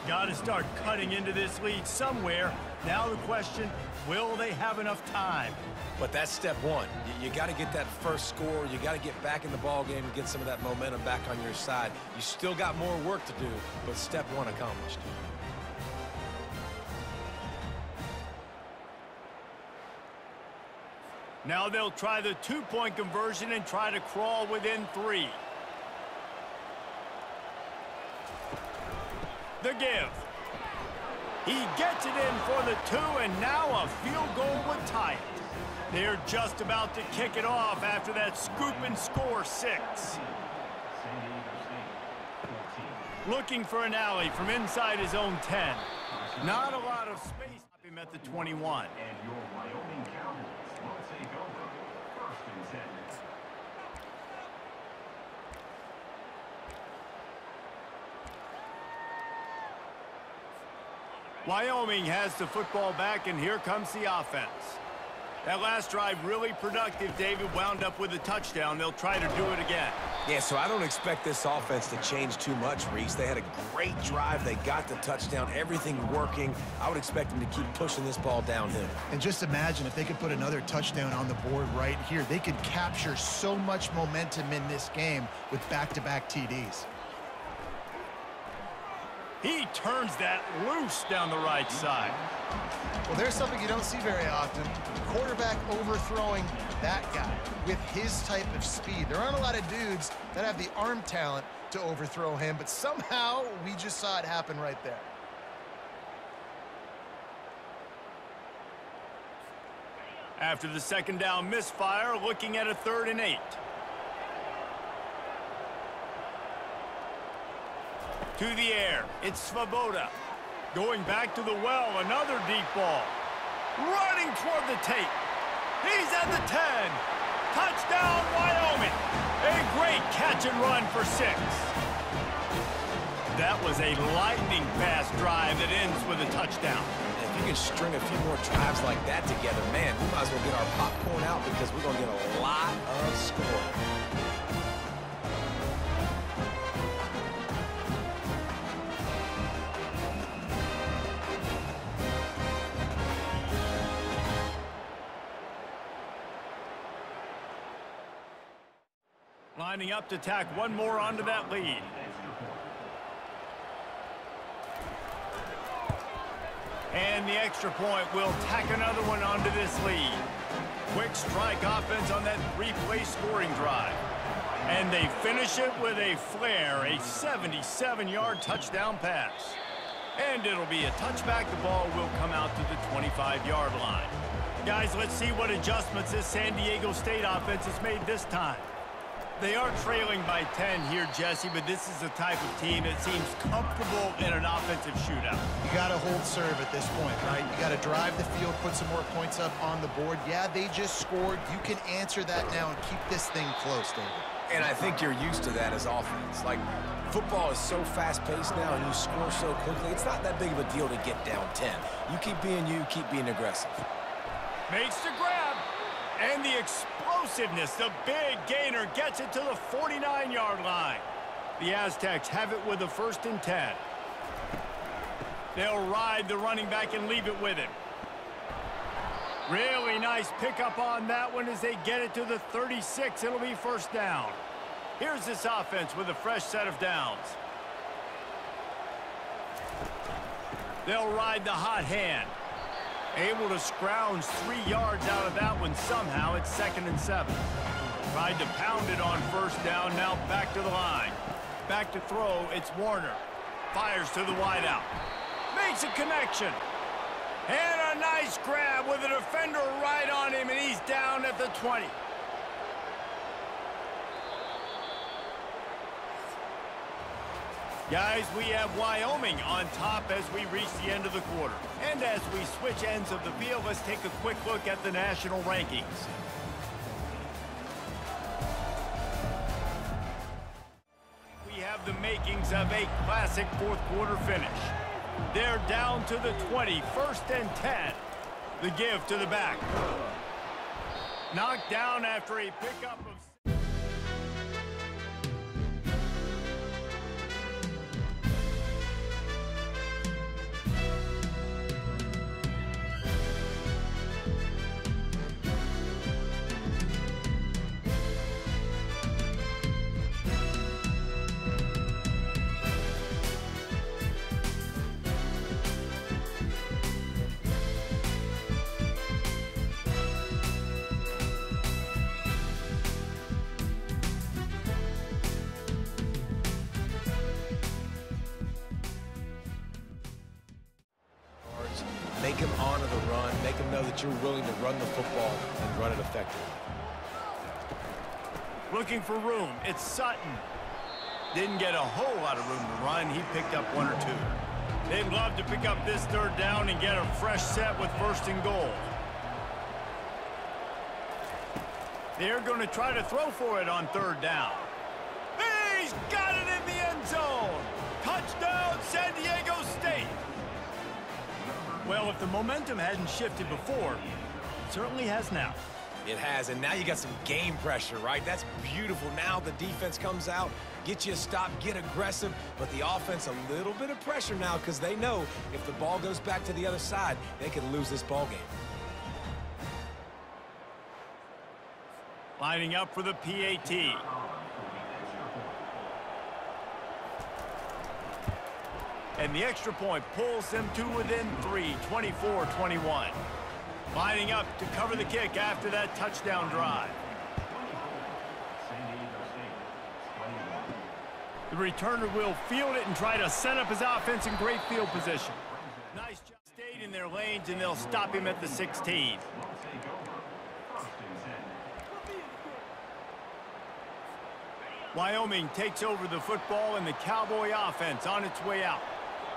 Got to start cutting into this lead somewhere. Now the question, will they have enough time? But that's step one. You, you got to get that first score. You got to get back in the ballgame and get some of that momentum back on your side. You still got more work to do, but step one accomplished. Now they'll try the two-point conversion and try to crawl within three. The give. He gets it in for the two, and now a field goal would tie it. They're just about to kick it off after that scoop and score six. Looking for an alley from inside his own ten. Not a lot of space. Him at the twenty-one. And your Wyoming Cowboys. Wyoming has the football back, and here comes the offense. That last drive really productive. David wound up with a touchdown. They'll try to do it again. Yeah, so I don't expect this offense to change too much, Reese. They had a great drive. They got the touchdown, everything working. I would expect them to keep pushing this ball downhill. And just imagine if they could put another touchdown on the board right here. They could capture so much momentum in this game with back-to-back T Ds. He turns that loose down the right side. Well, there's something you don't see very often. Quarterback overthrowing that guy with his type of speed. There aren't a lot of dudes that have the arm talent to overthrow him, but somehow we just saw it happen right there. After the second down misfire, looking at a third and eight. To the air, it's Svoboda. Going back to the well, another deep ball. Running toward the tape. He's at the ten. Touchdown, Wyoming. A great catch and run for six. That was a lightning fast drive that ends with a touchdown. If you can string a few more drives like that together, man, we might as well get our popcorn out because we're going to get a lot of scoring. Lining up to tack one more onto that lead. And the extra point will tack another one onto this lead. Quick strike offense on that three-play scoring drive. And they finish it with a flare, a seventy-seven yard touchdown pass. And it'll be a touchback. The ball will come out to the twenty-five yard line. Guys, let's see what adjustments this San Diego State offense has made this time. They are trailing by ten here, Jesse, but this is the type of team that seems comfortable in an offensive shootout. You got to hold serve at this point, right? You got to drive the field, put some more points up on the board. Yeah, they just scored. You can answer that now and keep this thing close, David. And I think you're used to that as offense. Like, football is so fast-paced now, and you score so quickly. It's not that big of a deal to get down ten. You keep being you, keep being aggressive. Makes the grab, and the explosiveness, the big gainer gets it to the forty-nine yard line. The Aztecs have it with the first and ten. They'll ride the running back and leave it with him. Really nice pickup on that one as they get it to the thirty-six. It'll be first down. Here's this offense with a fresh set of downs. They'll ride the hot hand. Able to scrounge three yards out of that one somehow. It's second and seven. Tried to pound it on first down. Now back to the line. Back to throw. It's Warner. Fires to the wideout. Makes a connection. And a nice grab with a defender right on him, and he's down at the twenty. Guys, we have Wyoming on top as we reach the end of the quarter. And as we switch ends of the field, let's take a quick look at the national rankings. We have the makings of a classic fourth quarter finish. They're down to the twenty, first and ten. The give to the back. Knocked down after a pickup of... Make him honor the run. Make him know that you're willing to run the football and run it effectively. Looking for room. It's Sutton. Didn't get a whole lot of room to run. He picked up one or two. They'd love to pick up this third down and get a fresh set with first and goal. They're going to try to throw for it on third down. He's got it in the end zone. Touchdown, San Diego State. Well, if the momentum hadn't shifted before, it certainly has now. It has, and now you got some game pressure, right? That's beautiful. Now the defense comes out, get you a stop, get aggressive, but the offense a little bit of pressure now because they know if the ball goes back to the other side, they could lose this ball game. Lining up for the P A T. And the extra point pulls them to within three, twenty-four twenty-one. Lining up to cover the kick after that touchdown drive. The returner will field it and try to set up his offense in great field position. Nice job. Stayed in their lanes, and they'll stop him at the sixteen. Wyoming takes over the football and the Cowboy offense on its way out.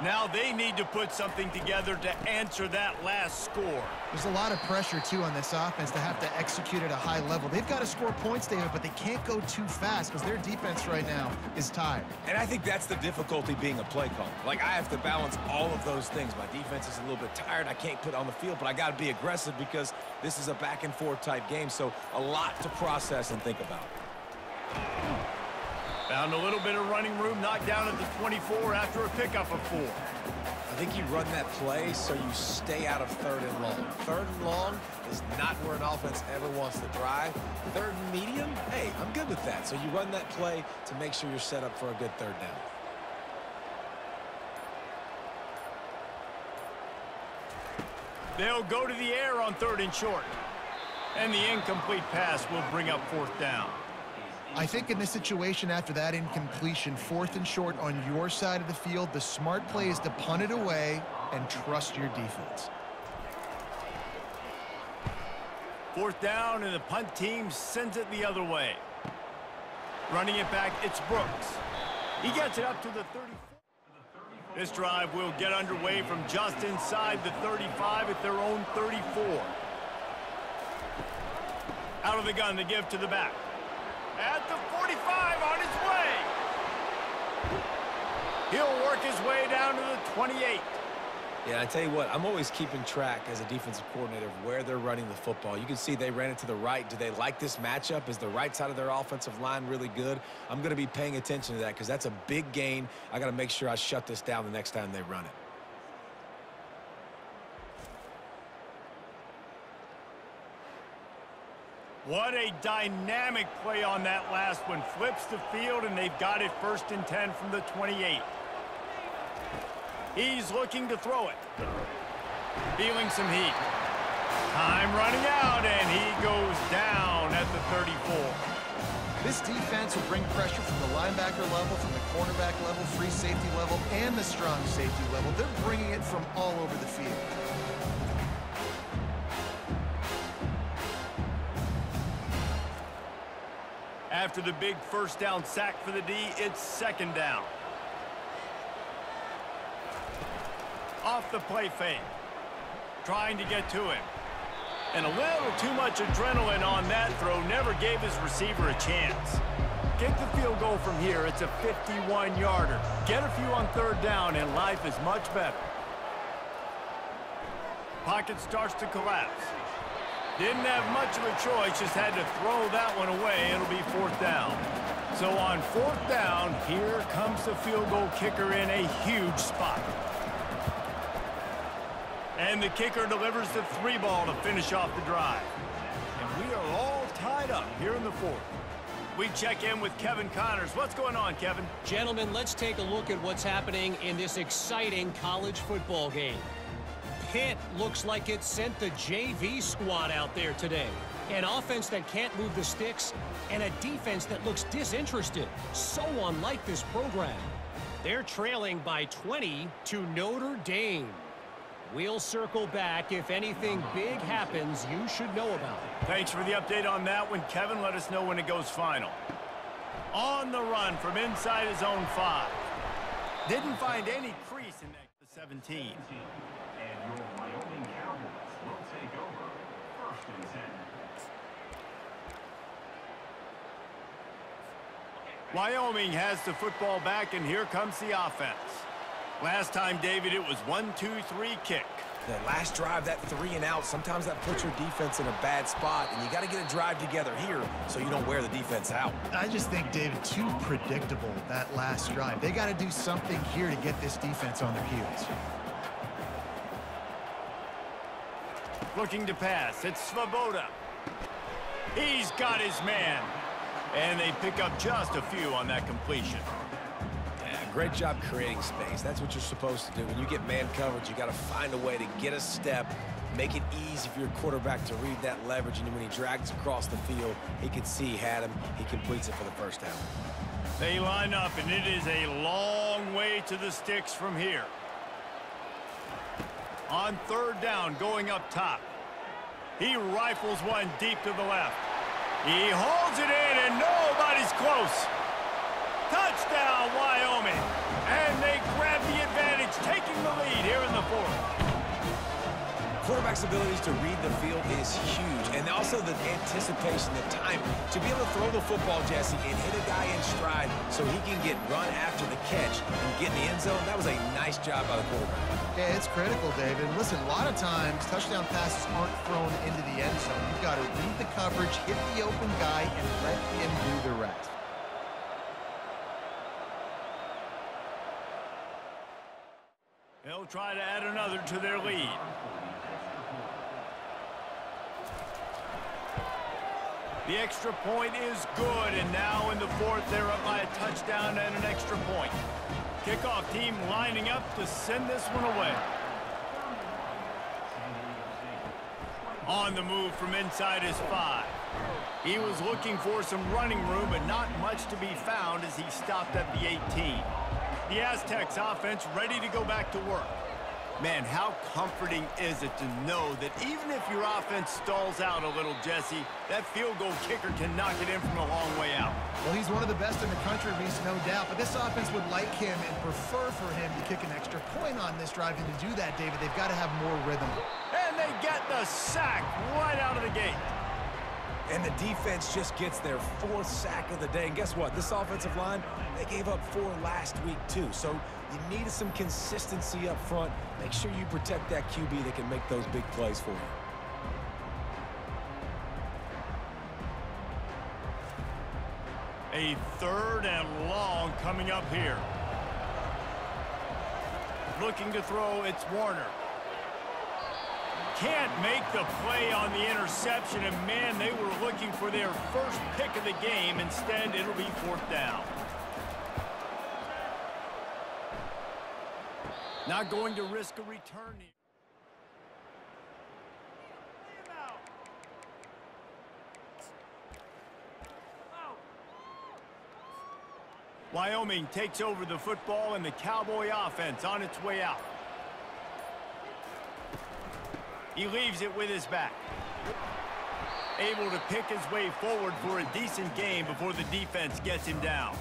Now they need to put something together to answer that last score. There's a lot of pressure, too, on this offense to have to execute at a high level. They've got to score points, David, but they can't go too fast because their defense right now is tired. And I think that's the difficulty being a play caller. Like, I have to balance all of those things. My defense is a little bit tired. I can't put on the field, but I got to be aggressive because this is a back-and-forth type game, so a lot to process and think about. Found a little bit of running room, knocked down at the twenty-four after a pickup of four. I think you run that play so you stay out of third and long. Third and long is not where an offense ever wants to drive. Third and medium, hey, I'm good with that. So you run that play to make sure you're set up for a good third down. They'll go to the air on third and short. And the incomplete pass will bring up fourth down. I think in this situation after that incompletion, fourth and short on your side of the field, the smart play is to punt it away and trust your defense. Fourth down, and the punt team sends it the other way. Running it back, it's Brooks. He gets it up to the thirty-four. This drive will get underway from just inside the thirty-five at their own thirty-four. Out of the gun, they give to the back. At the forty-five, on his way. He'll work his way down to the twenty-eight. Yeah, I tell you what, I'm always keeping track as a defensive coordinator of where they're running the football. You can see they ran it to the right. Do they like this matchup? Is the right side of their offensive line really good? I'm going to be paying attention to that because that's a big gain. I got to make sure I shut this down the next time they run it. What a dynamic play on that last one. Flips the field, and they've got it first and ten from the twenty-eight. He's looking to throw it. Feeling some heat. Time running out, and he goes down at the thirty-four. This defense will bring pressure from the linebacker level, from the cornerback level, free safety level, and the strong safety level. They're bringing it from all over the field. After the big first down sack for the D, it's second down. Off the play fake. Trying to get to him. And a little too much adrenaline on that throw. Never gave his receiver a chance. Get the field goal from here. It's a fifty-one yarder. Get a few on third down, and life is much better. Pocket starts to collapse. Didn't have much of a choice, just had to throw that one away. It'll be fourth down. So on fourth down, here comes the field goal kicker in a huge spot. And the kicker delivers the three ball to finish off the drive. And we are all tied up here in the fourth. We check in with Kevin Connors. What's going on, Kevin? Gentlemen, let's take a look at what's happening in this exciting college football game. Pitt looks like it sent the J V squad out there today. An offense that can't move the sticks and a defense that looks disinterested. So unlike this program. They're trailing by twenty to Notre Dame. We'll circle back. If anything big happens, you should know about it. Thanks for the update on that one, Kevin. Let us know when it goes final. On the run from inside his own five. Didn't find any crease in that seventeen. Wyoming Cowboys will take over first and ten. Wyoming has the football back, and here comes the offense. Last time, David, it was one, two, three kick. The last drive, that three and out, sometimes that puts your defense in a bad spot, and you got to get a drive together here so you don't wear the defense out. I just think, David, too predictable that last drive. They got to do something here to get this defense on their heels. Looking to pass. It's Svoboda. He's got his man. And they pick up just a few on that completion. Yeah, great job creating space. That's what you're supposed to do. When you get man coverage, you got to find a way to get a step, make it easy for your quarterback to read that leverage. And when he drags across the field, he could see he had him. He completes it for the first down. They line up, and it is a long way to the sticks from here. On third down, going up top. He rifles one deep to the left. He holds it in, and nobody's close. Touchdown, Wyoming. And they grab the advantage, taking the lead here in the fourth. Quarterback's abilities to read the field is huge, and also the anticipation, the time to be able to throw the football, Jesse, and hit a guy in stride so he can get run after the catch and get in the end zone. That was a nice job by the quarterback. Yeah, it's critical, David. Listen, a lot of times, touchdown passes aren't thrown into the end zone. You've got to read the coverage, hit the open guy, and let him do the rest. They'll try to add another to their lead. The extra point is good, and now in the fourth, they're up by a touchdown and an extra point. Kickoff team lining up to send this one away. On the move from inside his five. He was looking for some running room, but not much to be found as he stopped at the eighteen. The Aztecs offense ready to go back to work. Man, how comforting is it to know that even if your offense stalls out a little, Jesse, that field goal kicker can knock it in from a long way out. Well, he's one of the best in the country, Reese, no doubt, but this offense would like him and prefer for him to kick an extra point on this drive, and to do that, David, they've got to have more rhythm. And they get the sack right out of the gate. And the defense just gets their fourth sack of the day. And guess what? This offensive line, they gave up four last week, too. So you need some consistency up front. Make sure you protect that Q B that can make those big plays for you. A third and long coming up here. Looking to throw, it's Warner. Can't make the play on the interception, and man, they were looking for their first pick of the game. Instead, it'll be fourth down. Not going to risk a return. Wyoming takes over the football, and the Cowboy offense on its way out. He leaves it with his back. Able to pick his way forward for a decent game before the defense gets him down.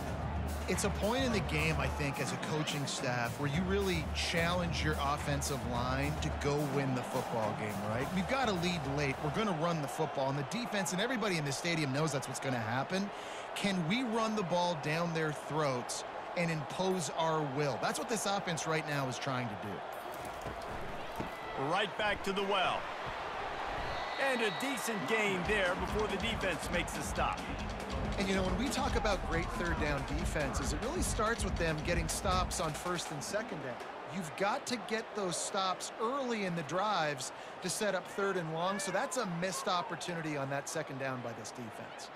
It's a point in the game, I think, as a coaching staff where you really challenge your offensive line to go win the football game, right? We've got to lead late. We're going to run the football, and the defense and everybody in the stadium knows that's what's going to happen. Can we run the ball down their throats and impose our will? That's what this offense right now is trying to do. Right back to the well. And a decent gain there before the defense makes the stop. And, you know, when we talk about great third down defenses, it really starts with them getting stops on first and second down. You've got to get those stops early in the drives to set up third and long, so that's a missed opportunity on that second down by this defense.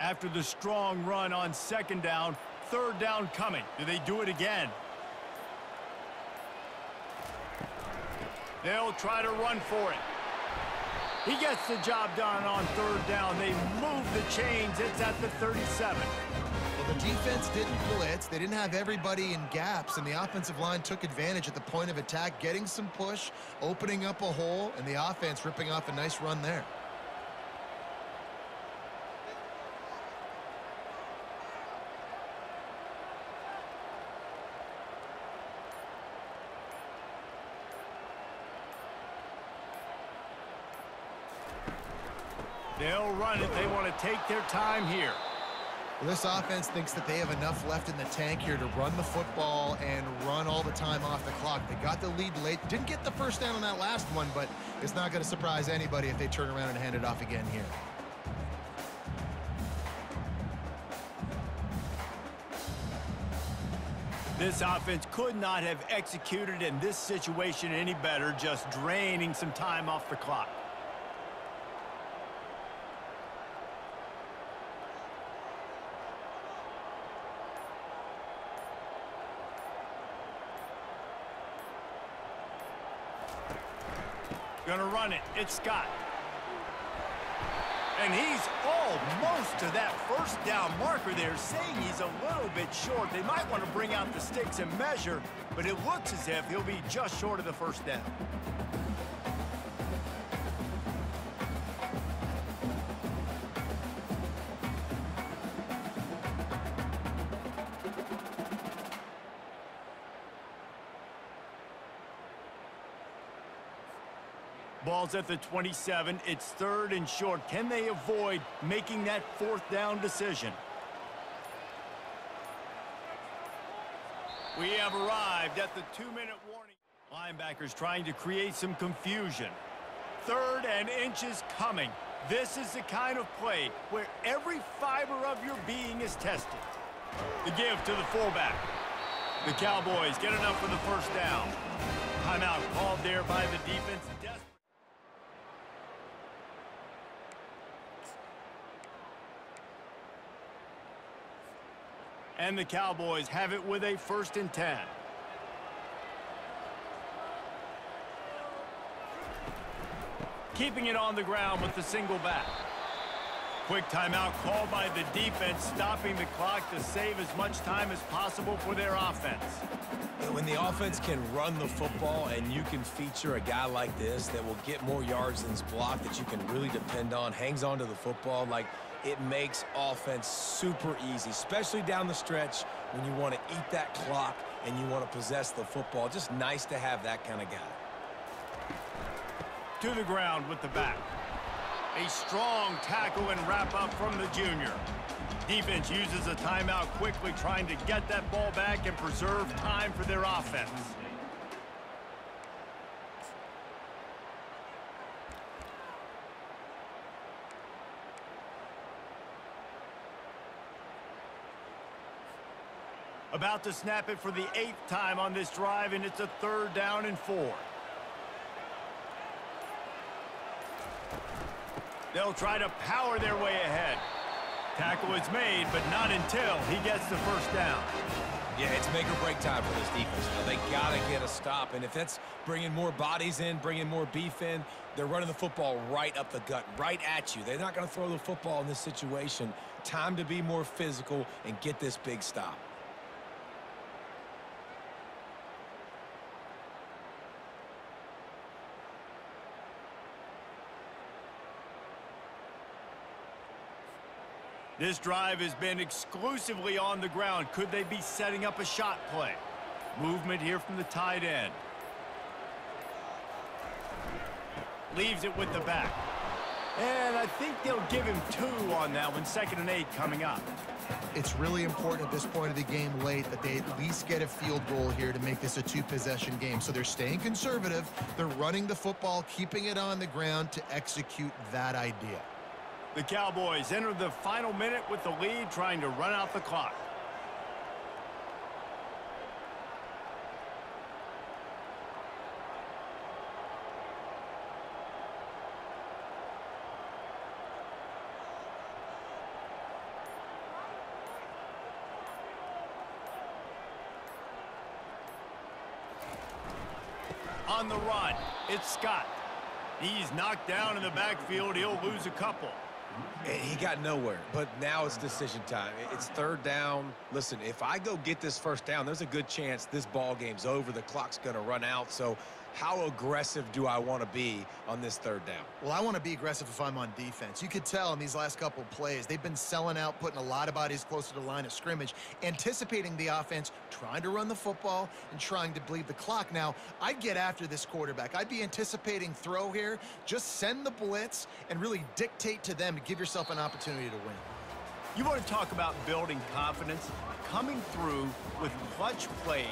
After the strong run on second down, third down coming. Do they do it again? They'll try to run for it. He gets the job done on third down. They move the chains. It's at the thirty-seven. Well, the defense didn't blitz. They didn't have everybody in gaps, and the offensive line took advantage at the point of attack, getting some push, opening up a hole, and the offense ripping off a nice run there. They'll run it. They want to take their time here. Well, this offense thinks that they have enough left in the tank here to run the football and run all the time off the clock. They got the lead late. Didn't get the first down on that last one, but it's not going to surprise anybody if they turn around and hand it off again here. This offense could not have executed in this situation any better, just draining some time off the clock. Gonna run it. It's Scott. And he's almost to that first down marker there, saying he's a little bit short. They might want to bring out the sticks and measure, but it looks as if he'll be just short of the first down. Ball's at the twenty-seven. It's third and short. Can they avoid making that fourth down decision? We have arrived at the two-minute warning. Linebackers trying to create some confusion. Third and inches coming. This is the kind of play where every fiber of your being is tested. The give to the fullback. The Cowboys get enough for the first down. Timeout called there by the defense. And the Cowboys have it with a first and ten. Keeping it on the ground with the single back. Quick timeout call by the defense, stopping the clock to save as much time as possible for their offense. When the offense can run the football and you can feature a guy like this that will get more yards than his block, that you can really depend on, hangs on to the football, like it makes offense super easy, especially down the stretch when you want to eat that clock and you want to possess the football. Just nice to have that kind of guy. To the ground with the back. A strong tackle and wrap up from the junior. Defense uses a timeout quickly, trying to get that ball back and preserve time for their offense. About to snap it for the eighth time on this drive, and it's a third down and four. They'll try to power their way ahead. Tackle is made, but not until he gets the first down. Yeah, it's make or break time for this defense. You know, they got to get a stop, and if that's bringing more bodies in, bringing more beef in, they're running the football right up the gut, right at you. They're not going to throw the football in this situation. Time to be more physical and get this big stop. This drive has been exclusively on the ground. Could they be setting up a shot play? Movement here from the tight end. Leaves it with the back. And I think they'll give him two on that one. Second and eight coming up. It's really important at this point of the game late that they at least get a field goal here to make this a two-possession game. So they're staying conservative. They're running the football, keeping it on the ground to execute that idea. The Cowboys enter the final minute with the lead, trying to run out the clock. On the run, it's Scott. He's knocked down in the backfield. He'll lose a couple. And he got nowhere, but now it's decision time. It's third down. Listen, if I go get this first down, there's a good chance this ball game's over. The clock's going to run out. So how aggressive do I want to be on this third down? Well, I want to be aggressive if I'm on defense. You could tell in these last couple plays, they've been selling out, putting a lot of bodies close to the line of scrimmage, anticipating the offense, trying to run the football, and trying to bleed the clock. Now, I'd get after this quarterback. I'd be anticipating throw here. Just send the blitz and really dictate to them to give yourself an opportunity to win. You want to talk about building confidence, coming through with clutch plays,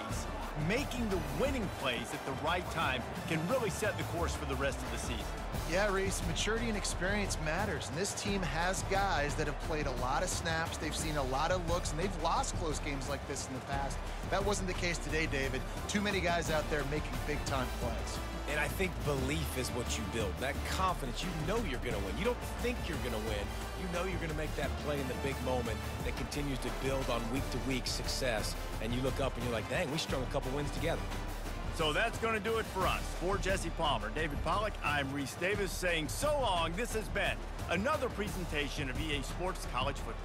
making the winning plays at the right time can really set the course for the rest of the season. Yeah, Reese, maturity and experience matters, and this team has guys that have played a lot of snaps, they've seen a lot of looks, and they've lost close games like this in the past. That wasn't the case today, David. Too many guys out there making big-time plays. And I think belief is what you build, that confidence. You know you're going to win. You don't think you're going to win. You know you're going to make that play in the big moment that continues to build on week-to-week success. And you look up and you're like, dang, we strung a couple wins together. So that's going to do it for us. For Jesse Palmer, David Pollock, I'm Reese Davis saying so long. This has been another presentation of E A Sports College Football.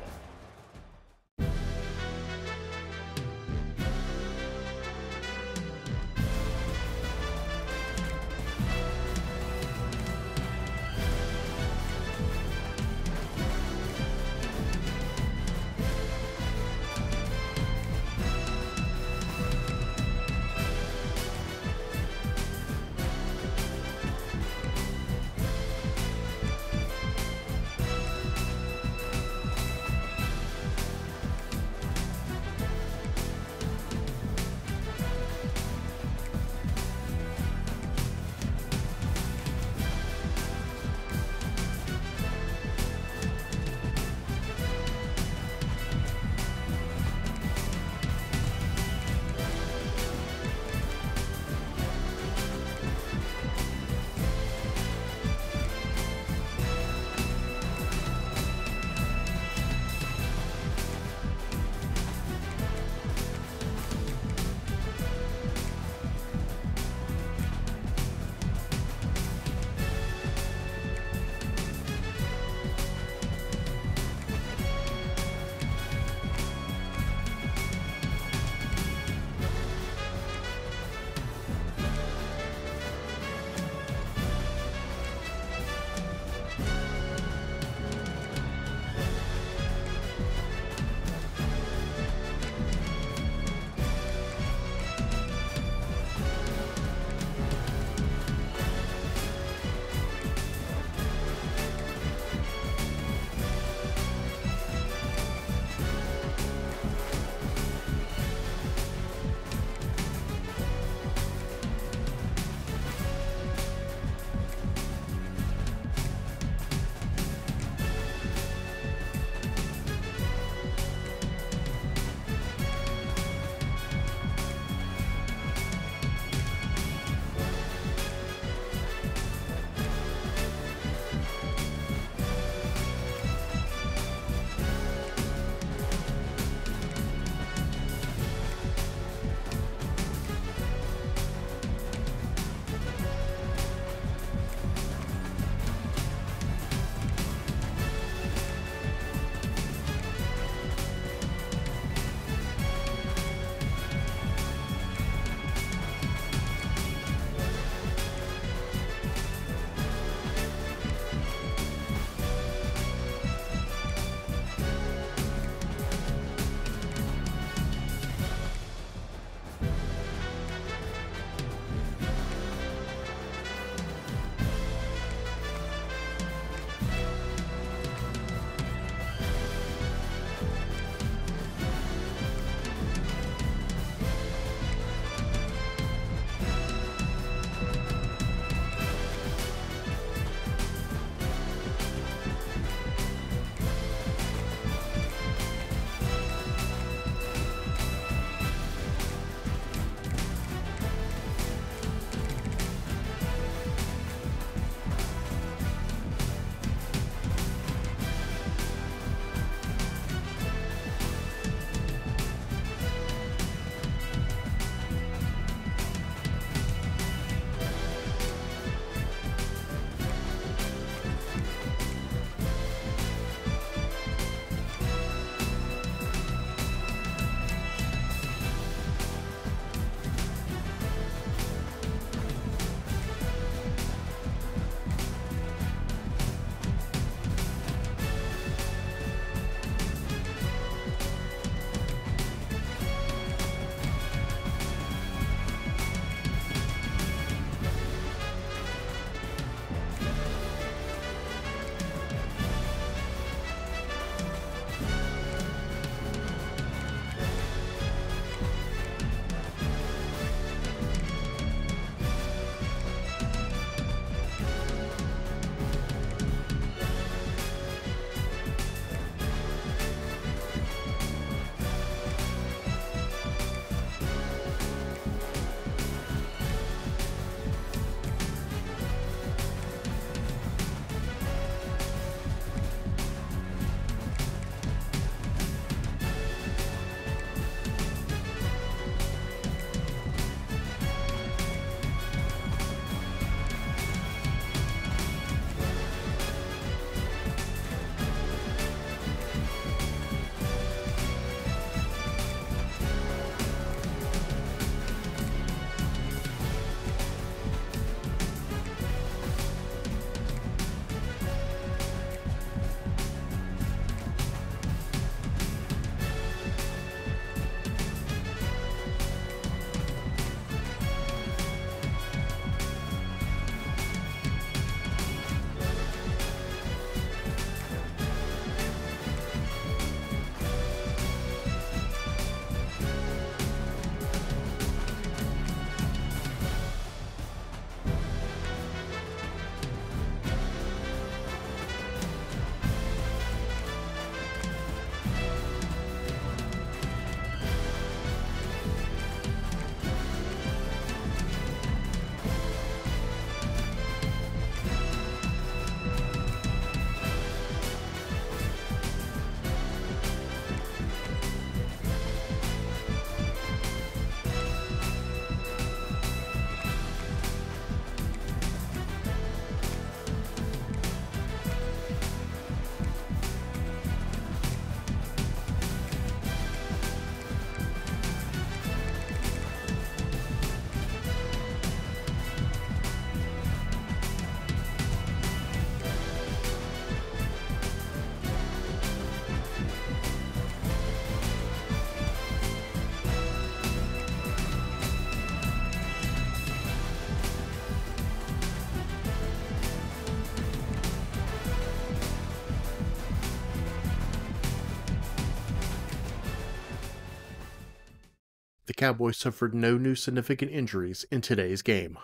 Cowboys suffered no new significant injuries in today's game.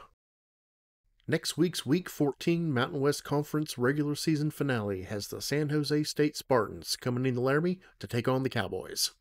Next week's Week fourteen Mountain West Conference regular season finale has the San Jose State Spartans coming into Laramie to take on the Cowboys.